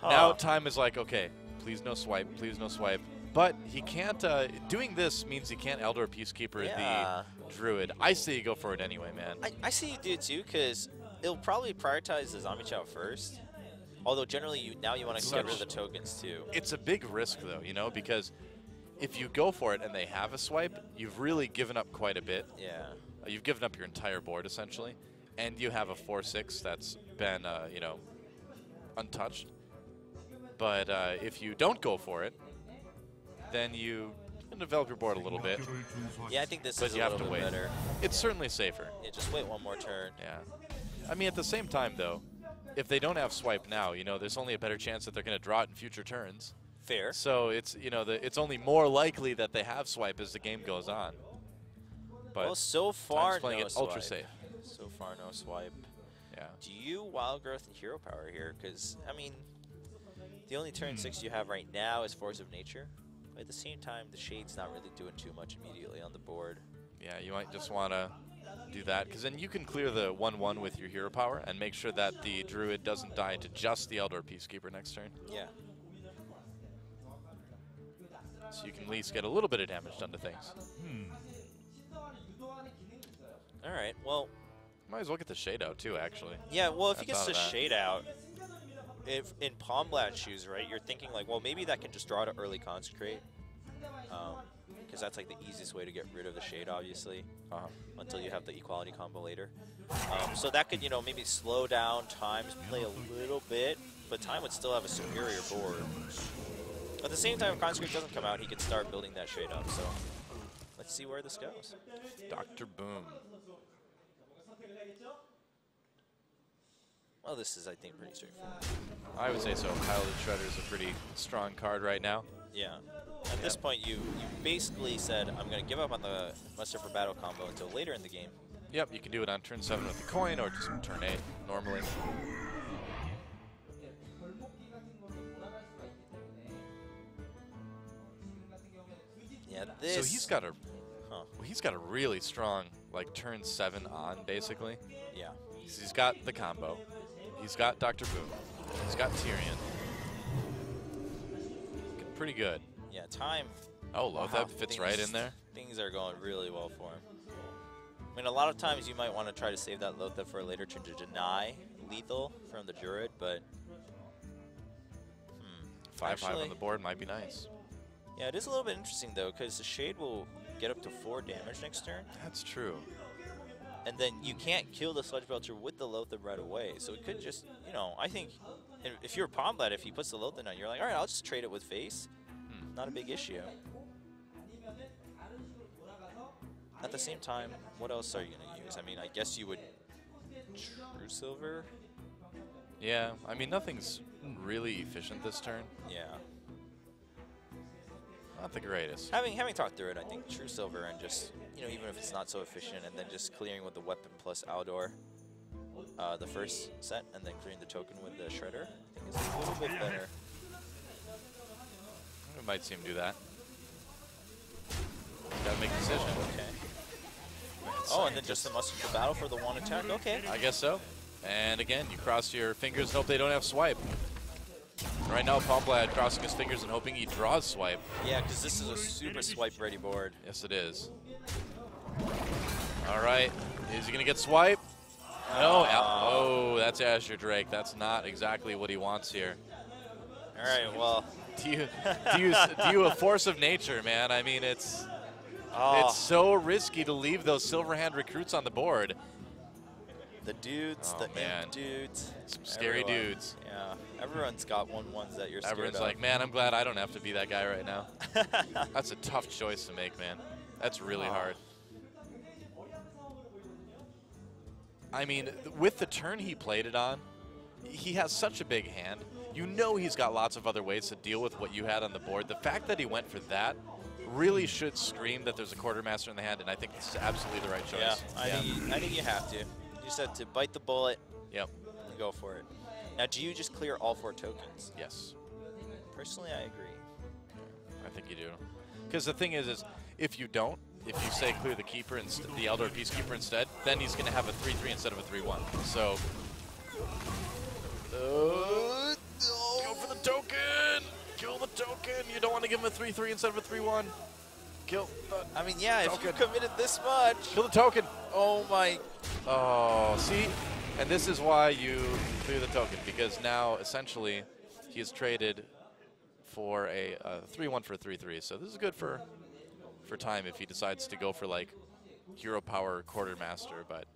Huh. Now Time is like, okay. Please no swipe. Please no swipe. But he can't, uh, doing this means he can't Elder Peacekeeper yeah. the Druid. I say you go for it anyway, man. I, I say you do too, because it'll probably prioritize the Zombie Chow first. Although generally, you now you want to get rid of the tokens too. It's a big risk though, you know, because if you go for it and they have a swipe, you've really given up quite a bit. Yeah. Uh, you've given up your entire board essentially. And you have a four six that's been, uh, you know, untouched. But uh, if you don't go for it, then you can develop your board a little bit. Yeah, I think this but is you a have little to bit wait. better. It's yeah. certainly safer. Yeah, just wait one more turn. Yeah. I mean, at the same time, though, if they don't have swipe now, you know, there's only a better chance that they're going to draw it in future turns. Fair. So it's, you know, the, it's only more likely that they have swipe as the game goes on. But well, so far, Time's playing no it swipe. ultra safe. So far, no swipe. Yeah. Do you Wild Growth and Hero Power here? Because, I mean, the only turn six you have right now is Force of Nature. At the same time, the Shade's not really doing too much immediately on the board. Yeah, you might just want to do that, because then you can clear the one one with your Hero Power and make sure that the Druid doesn't die to just the Elder Peacekeeper next turn. Yeah. So you can at least get a little bit of damage done to things. Hmm. All right, well. Might as well get the Shade out, too, actually. Yeah, well, if he gets the Shade out, if in Palmblad shoes, right, you're thinking like, well, maybe that can just draw to early Concentrate, because um, that's like the easiest way to get rid of the Shade, obviously, uh-huh. until you have the Equality combo later. Um, so that could, you know, maybe slow down Time's play a little bit, but Time would still have a superior board. At the same time, if Concentrate doesn't come out, he can start building that Shade up. So let's see where this goes. Doctor Boom. Well, this is, I think, pretty straightforward. I would say so. Pile of Shredder is a pretty strong card right now. Yeah. At yep. this point, you, you basically said, I'm going to give up on the Muster for Battle combo until later in the game. Yep, you can do it on turn seven with the coin, or just turn eight normally. Yeah, this... So he's got a... Huh. Well, he's got a really strong, like, turn seven on, basically. Yeah. He's, he's got the combo. He's got Doctor Boom. He's got Tyrion. Pretty good. Yeah, Time. Oh, love wow. that fits things, right in there. Things are going really well for him. I mean, a lot of times you might want to try to save that Lotha for a later turn to deny lethal from the Druid, but hmm. five Actually, five on the board might be nice. Yeah, it is a little bit interesting though, because the Shade will get up to four damage next turn. That's true. And then you can't kill the Sludge Belcher with the Lotham right away. So it could just, you know, I think if you're Palmblad, if he puts the Lotham on, you're like, all right, I'll just trade it with face. Hmm. Not a big issue. At the same time, what else are you going to use? I mean, I guess you would True Silver? Yeah, I mean, nothing's really efficient this turn. Yeah. Not the greatest. Having having talked through it, I think True Silver and just, you know, even if it's not so efficient, and then just clearing with the weapon plus Aldor, uh, the first set, and then clearing the token with the Shredder, I think is a little bit better. It might seem to do that. Gotta make a decision. Oh, okay. That's oh, and then just the muster for battle for the one attack. Okay. I guess so. And again, you cross your fingers and hope they don't have swipe. Right now, Palmblad crossing his fingers and hoping he draws swipe. Yeah, because this is a super swipe-ready board. Yes, it is. All right. Is he going to get swipe? No. Uh, oh, that's Azure Drake. That's not exactly what he wants here. All right, well. Do you, do you, do you a force of nature, man? I mean, it's, oh. it's so risky to leave those Silverhand recruits on the board. The dudes, oh, the man. imp dudes. Some scary Everyone. dudes. Yeah, everyone's got one ones that you're scared Everyone's of. like, man, I'm glad I don't have to be that guy right now. That's a tough choice to make, man. That's really oh. hard. I mean, with the turn he played it on, he has such a big hand. You know he's got lots of other ways to deal with what you had on the board. The fact that he went for that really should scream that there's a quartermaster in the hand, and I think this is absolutely the right choice. Yeah, I, yeah. Think, I think you have to. You said to bite the bullet. Yep. And go for it. Now, do you just clear all four tokens? Yes. Personally, I agree. I think you do. Because the thing is, is if you don't, if you say clear the keeper and the Elder Peacekeeper instead, then he's going to have a three three instead of a three one. So, uh, go for the token. Kill the token. give him a three three instead of a three one. Kill. The I mean, yeah, token. If you committed this much. Kill the token. Oh, my. Oh, see? And this is why you clear the token, because now, essentially, he has traded for a three one for a three three. So this is good for for time if he decides to go for, like, hero power quartermaster, but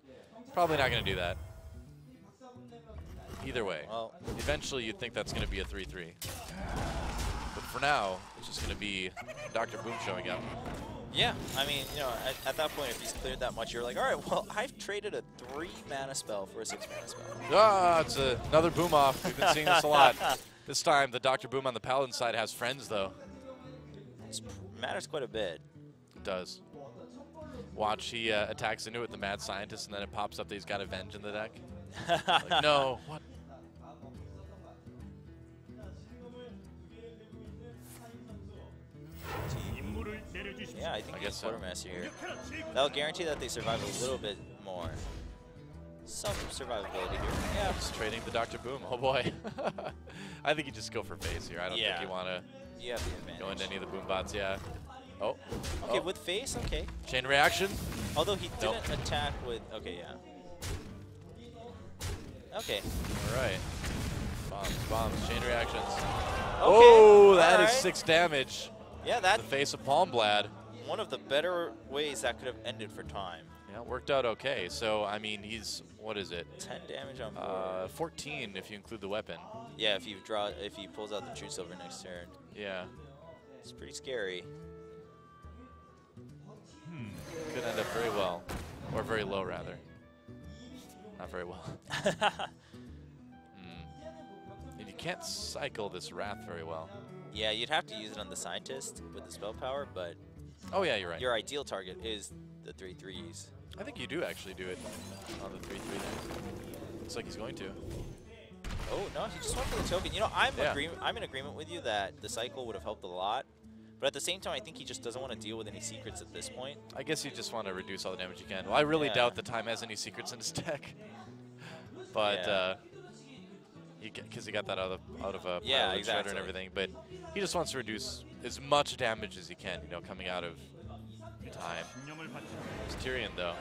probably not going to do that. Either way, well, eventually you'd think that's going to be a three three. But for now, it's just going to be Doctor Boom showing up. Yeah, I mean, you know, at, at that point, if he's cleared that much, you're like, all right, well, I've traded a three mana spell for a six mana spell. Ah, it's a, another boom off. We've been seeing this a lot. This time, the Doctor Boom on the Paladin side has friends, though. This matters quite a bit. It does. Watch, he uh, attacks into it with the Mad Scientist, and then it pops up that he's got Avenge in the deck. Like, no, what? Yeah, I think I guess so. Quartermaster here. That'll guarantee that they survive a little bit more. Some survivability here. Yeah, just trading the Doctor Boom. Oh boy. I think you just go for face here. I don't yeah. think you want to you go into any of the boom bots. Yeah. Oh. Okay, oh. with face, okay. Chain reaction. Although he didn't nope. attack with. Okay, yeah. Okay. All right. Bombs, bombs, chain reactions. Okay. Oh, that right. is six damage. Yeah, that. The face of Palmblad. One of the better ways that could have ended for time. Yeah, it worked out okay. So, I mean, he's, what is it? ten damage on board. Uh, fourteen if you include the weapon. Yeah, if you draw, if he pulls out the True Silver next turn. Yeah. It's pretty scary. Hmm. Could end up very well, or very low rather. Not very well. mm. And you can't cycle this Wrath very well. Yeah, you'd have to use it on the Scientist with the spell power, but... Oh, yeah, you're right. Your ideal target is the three threes. I think you do actually do it on the three three there. Looks like he's going to. Oh, no, he just went for the token. You know, I'm, yeah. agree I'm in agreement with you that the cycle would have helped a lot, but at the same time, I think he just doesn't want to deal with any secrets at this point. I guess you just want to reduce all the damage you can. Well, I really yeah. doubt the time has any secrets in his deck. But yeah. uh, because he, he got that out of out of a yeah, pile of exactly. and everything. But he just wants to reduce as much damage as he can, you know, coming out of time. It's Tyrion, though.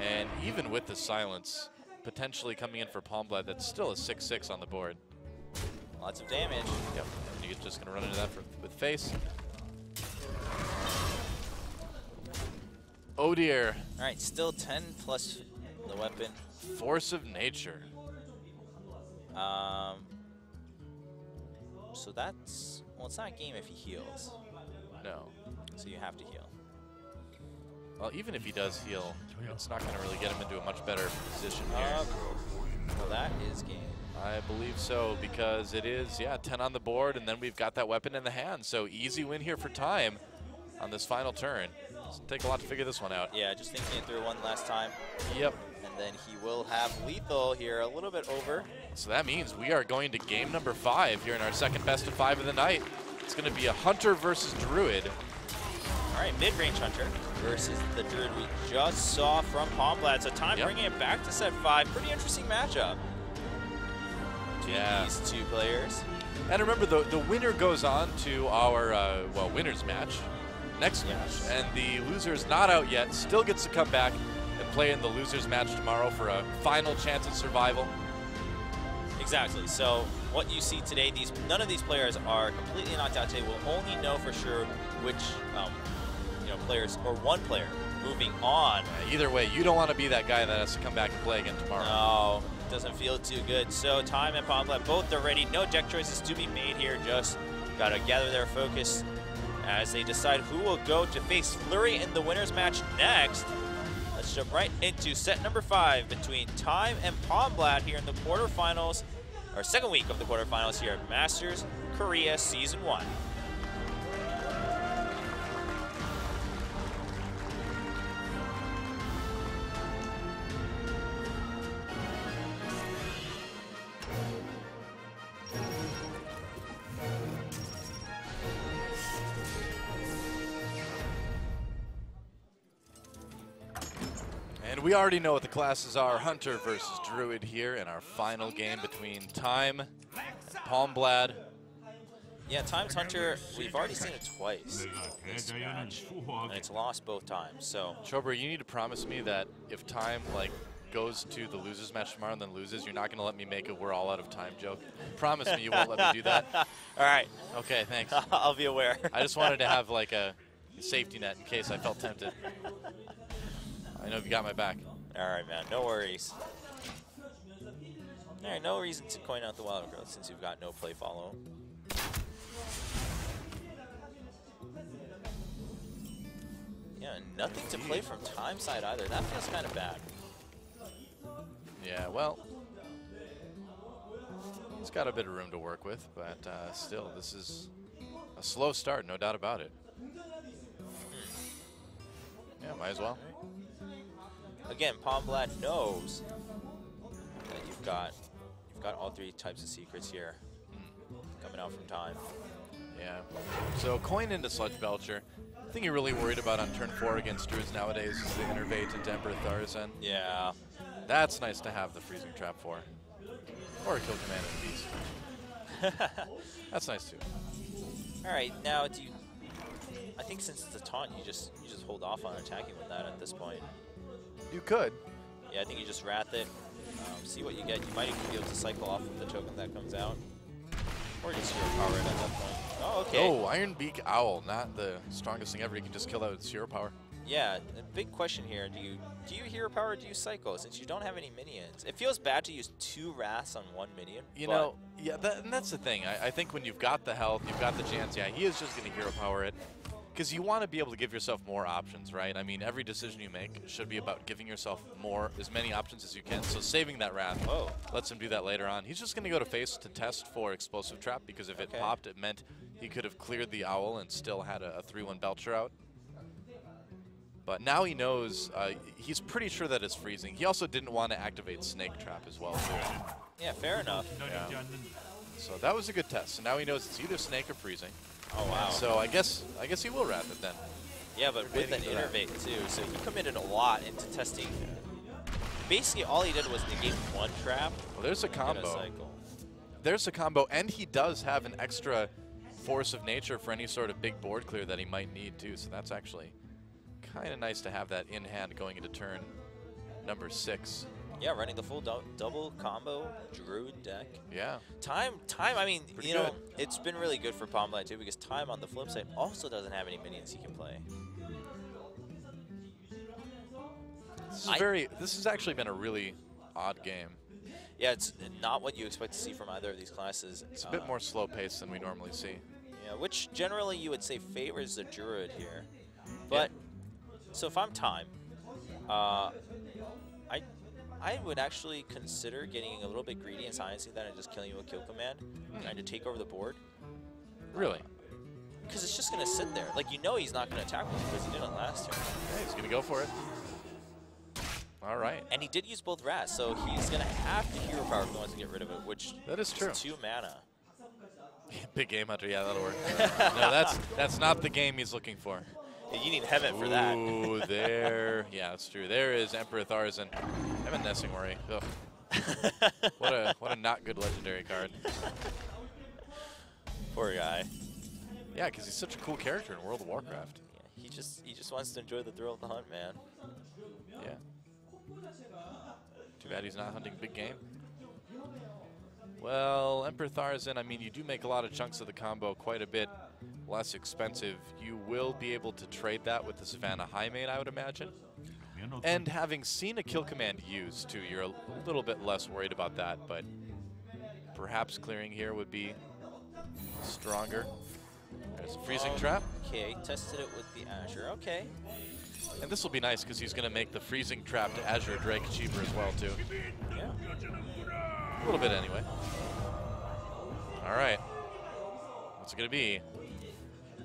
And even with the silence, potentially coming in for Palmblad, that's still a six six on the board. Lots of damage. Yep. And he's just going to run into that for, with face. Oh, dear. All right, still ten plus the weapon. Force of Nature. Um. So that's, well, it's not a game if he heals. No. So you have to heal. Well, even if he does heal, it's not going to really get him into a much better position here. Uh, well, that is game. I believe so, because it is, yeah, ten on the board, and then we've got that weapon in the hand. So easy win here for time on this final turn. Doesn't take a lot to figure this one out. Yeah, just thinking it through one last time. Yep. And then he will have lethal here, a little bit over. So that means we are going to game number five here in our second best of five of the night. It's going to be a Hunter versus Druid. All right, mid-range Hunter versus the Druid we just saw from Palmblad. So time yep. bringing it back to set five. Pretty interesting matchup between yeah. these two players. And remember, the, the winner goes on to our, uh, well, winner's match. Next yes. match, and the loser is not out yet, still gets to come back and play in the loser's match tomorrow for a final chance at survival. Exactly, so what you see today, these none of these players are completely knocked out today. We'll only know for sure which um, you know, players, or one player, moving on. Yeah, either way, you don't want to be that guy that has to come back and play again tomorrow. No, it doesn't feel too good. So Time and Palmblad both are ready, no deck choices to be made here, just gotta gather their focus as they decide who will go to face Flurry in the winner's match next. Let's jump right into set number five between Time and Palmblad here in the quarterfinals, or second week of the quarterfinals here at Masters Korea Season one. We already know what the classes are, Hunter versus Druid here in our final game between Time and Palmblad. Yeah, Time's Hunter, we've already seen it twice this match, and it's lost both times, so... Chober, you need to promise me that if Time, like, goes to the losers match tomorrow and then loses, you're not going to let me make a we're all out of time joke. Promise me you won't let me do that. All right. Okay, thanks. I'll be aware. I just wanted to have, like, a safety net in case I felt tempted. I know you got my back. All right, man. No worries. All right, no reason to coin out the wild growth since you've got no play follow. Yeah, nothing to play from Time side either. That feels kind of bad. Yeah, well, it's got a bit of room to work with, but uh, still, this is a slow start, no doubt about it. Yeah, might as well. Again, Palmblad knows that you've got you've got all three types of secrets here coming out from Time. Yeah. So coin into Sludge Belcher. The thing you're really worried about on turn four against Druids nowadays is the Innervate into Emperor Thaurissan. Yeah. That's nice to have the Freezing Trap for. Or a Kill Command and Beast. That's nice too. Alright, now do you, I think since it's a taunt you just you just hold off on attacking with that at this point. You could. Yeah, I think you just wrath it. Um, see what you get. You might even be able to cycle off of the token that comes out. Or just zero power at that point. Oh, okay. Oh, Iron Beak Owl, not the strongest thing ever. You can just kill that with zero power. Yeah, the big question here, do you do you hero power or do you cycle since you don't have any minions? It feels bad to use two wraths on one minion. You know, yeah, that, and that's the thing. I, I think when you've got the health, you've got the chance, yeah, he is just going to hero power it. Because you want to be able to give yourself more options, right? I mean, every decision you make should be about giving yourself more, as many options as you can. So saving that wrath oh. lets him do that later on. He's just going to go to face to test for Explosive Trap because if okay. it popped, it meant he could have cleared the owl and still had a three one Belcher out. But now he knows, uh, he's pretty sure that it's freezing. He also didn't want to activate Snake Trap as well. Too. Yeah, fair enough. Yeah. So that was a good test. So now he knows it's either Snake or freezing. Oh wow! So I guess I guess he will wrath it then. Yeah, but with an Innervate too, so he committed a lot into testing. Basically, all he did was negate one trap. Well, there's a combo. There's a combo, and he does have an extra force of nature for any sort of big board clear that he might need too. So that's actually kind of nice to have that in hand going into turn number six. Yeah, running the full do double combo Druid deck. Yeah. Time, time. I mean, Pretty you know, good. It's been really good for Palmblad too because Time on the flip side also doesn't have any minions he can play. This is I, very. This has actually been a really odd game. Yeah, it's not what you expect to see from either of these classes. It's a bit uh, more slow paced than we normally see. Yeah, which generally you would say favors the Druid here, but yeah. So if I'm Time, uh, I. I would actually consider getting a little bit greedy and silencing that and just killing you with Kill Command, mm. trying to take over the board. Really? Because it's just going to sit there. Like, you know he's not going to attack with you because he didn't last turn. Yeah, he's going to go for it. All right. And he did use both wraths, so he's going to have to hero power if he wants to get rid of it, which that is true. Two mana. Big Game Hunter, yeah, that'll work. No, that's, that's not the game he's looking for. Yeah, you need Heaven Ooh, for that. Ooh, there. Yeah, that's true. There is Emperor Thaurissan. Heaven Nessing Worry. What a what a not good legendary card. Poor guy. Yeah, because he's such a cool character in World of Warcraft. Yeah, he just he just wants to enjoy the thrill of the hunt, man. Yeah. Too bad he's not hunting big game. Well, Emperor Thaurissan, I mean, you do make a lot of chunks of the combo quite a bit less expensive. You will be able to trade that with the Savannah High Maid, I would imagine. And having seen a Kill Command used too, you're a little bit less worried about that, but perhaps clearing here would be stronger. There's a Freezing um, Trap. Okay, tested it with the Azure, okay. And this will be nice because he's going to make the Freezing Trap to Azure Drake cheaper as well too. Yeah. A little bit anyway. All right. What's it going to be?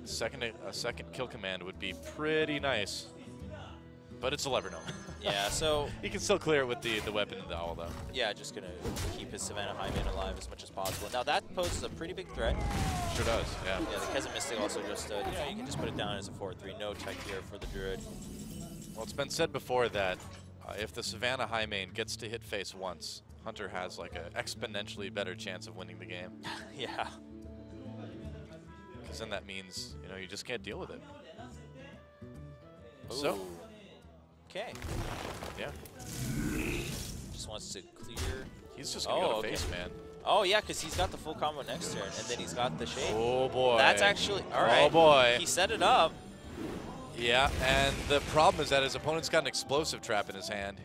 A second, a second Kill Command would be pretty nice. But it's a lever gnome. Yeah, so... He can still clear it with the, the weapon of the owl, though. Yeah, just going to keep his Savannah High Maid alive as much as possible. Now, that poses a pretty big threat. Sure does, yeah. Yeah, the Kesem Mystic also just, uh, you know, you can just put it down as a four three. No tech here for the Druid. Well, it's been said before that uh, if the Savannah High Maid gets to hit face once, Hunter has, like, an exponentially better chance of winning the game. Yeah. because then that means, you know, you just can't deal with it. Ooh. So. Okay. Yeah. Just wants to clear. He's just going to oh, go to okay. face, man. Oh, yeah, because he's got the full combo next turn, and then he's got the shape. Oh, boy. That's actually... All right. Oh, boy. He set it up. Yeah, and the problem is that his opponent's got an explosive trap in his hand.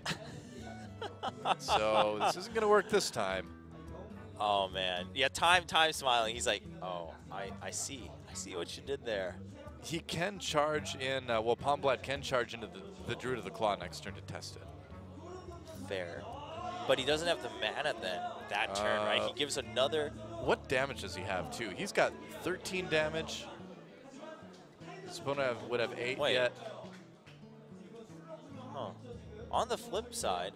So this isn't going to work this time. Oh, man. Yeah, time, time smiling. He's like, oh, I, I see. I see what you did there. He can charge in... Uh, well, Palmblad can charge into the, the Druid of the Claw next turn to test it. Fair. But he doesn't have the mana then. That turn, uh, right? He gives another. What damage does he have, too? He's got thirteen damage. His opponent have, would have eight Wait. yet. Huh. On the flip side.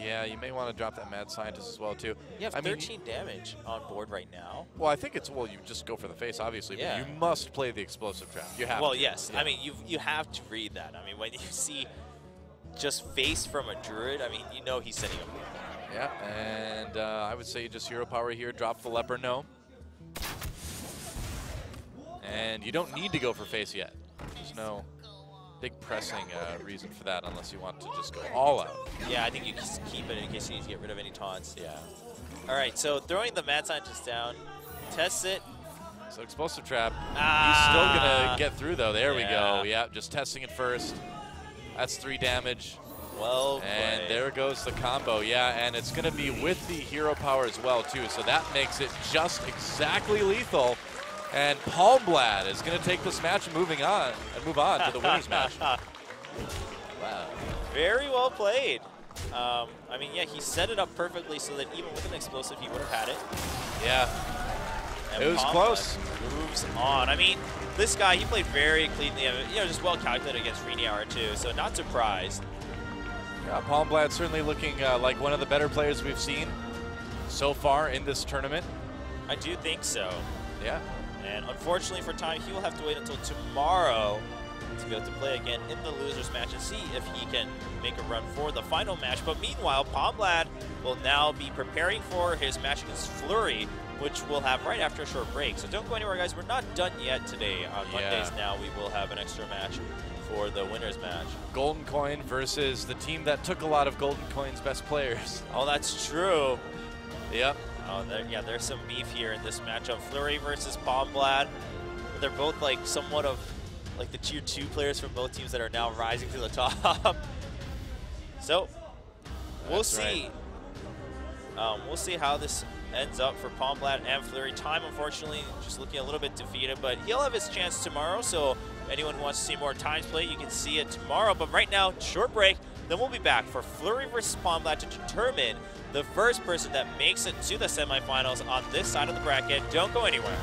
Yeah, you may want to drop that Mad Scientist as well, too. You have I thirteen mean, damage on board right now. Well, I think it's, well, you just go for the face, obviously, yeah. but you must play the explosive trap. You have well, to. yes. Yeah. I mean, you you have to read that. I mean, when you see just face from a Druid, I mean, you know he's setting up. Yeah, and uh, I would say just hero power here, drop the leper, no. And you don't need to go for face yet. There's no big pressing uh, reason for that unless you want to just go all out. Yeah, I think you just keep it in case you need to get rid of any taunts, yeah. All right, so throwing the Mad Scientist down, tests it. So explosive trap, ah. he's still gonna get through though, there yeah. we go. Yeah, just testing it first. That's three damage. Well played. And there goes the combo, yeah, and it's going to be with the hero power as well, too, so that makes it just exactly lethal. And Palmblad is going to take this match moving on, and move on to the winner's match. Wow. Very well played. Um, I mean, yeah, he set it up perfectly so that even with an explosive, he would have had it. Yeah. And it was Palmblad close. Moves on. I mean, this guy, he played very cleanly, you know, just well calculated against Rinyaur, too, so not surprised. Yeah, Palmblad certainly looking uh, like one of the better players we've seen so far in this tournament. I do think so. Yeah. And unfortunately for Time, he will have to wait until tomorrow to be able to play again in the losers match and see if he can make a run for the final match. But meanwhile, Palmblad will now be preparing for his match against Flurry, which we'll have right after a short break. So don't go anywhere, guys. We're not done yet today. On yeah. Mondays now, we will have an extra match for the winner's match. Golden Coin versus the team that took a lot of Golden Coin's best players. Oh, that's true. Yep. Oh, there, yeah, there's some beef here in this matchup. Flurry versus Palmblad. They're both like somewhat of like the tier two players from both teams that are now rising to the top. So we'll that's see. Right. Um, we'll see how this ends up for Palmblad and Flurry. Time, unfortunately, just looking a little bit defeated, but he'll have his chance tomorrow. So anyone who wants to see more Time's play, you can see it tomorrow. But right now, short break. Then we'll be back for Flurry versus Palmblad to determine the first person that makes it to the semifinals on this side of the bracket. Don't go anywhere.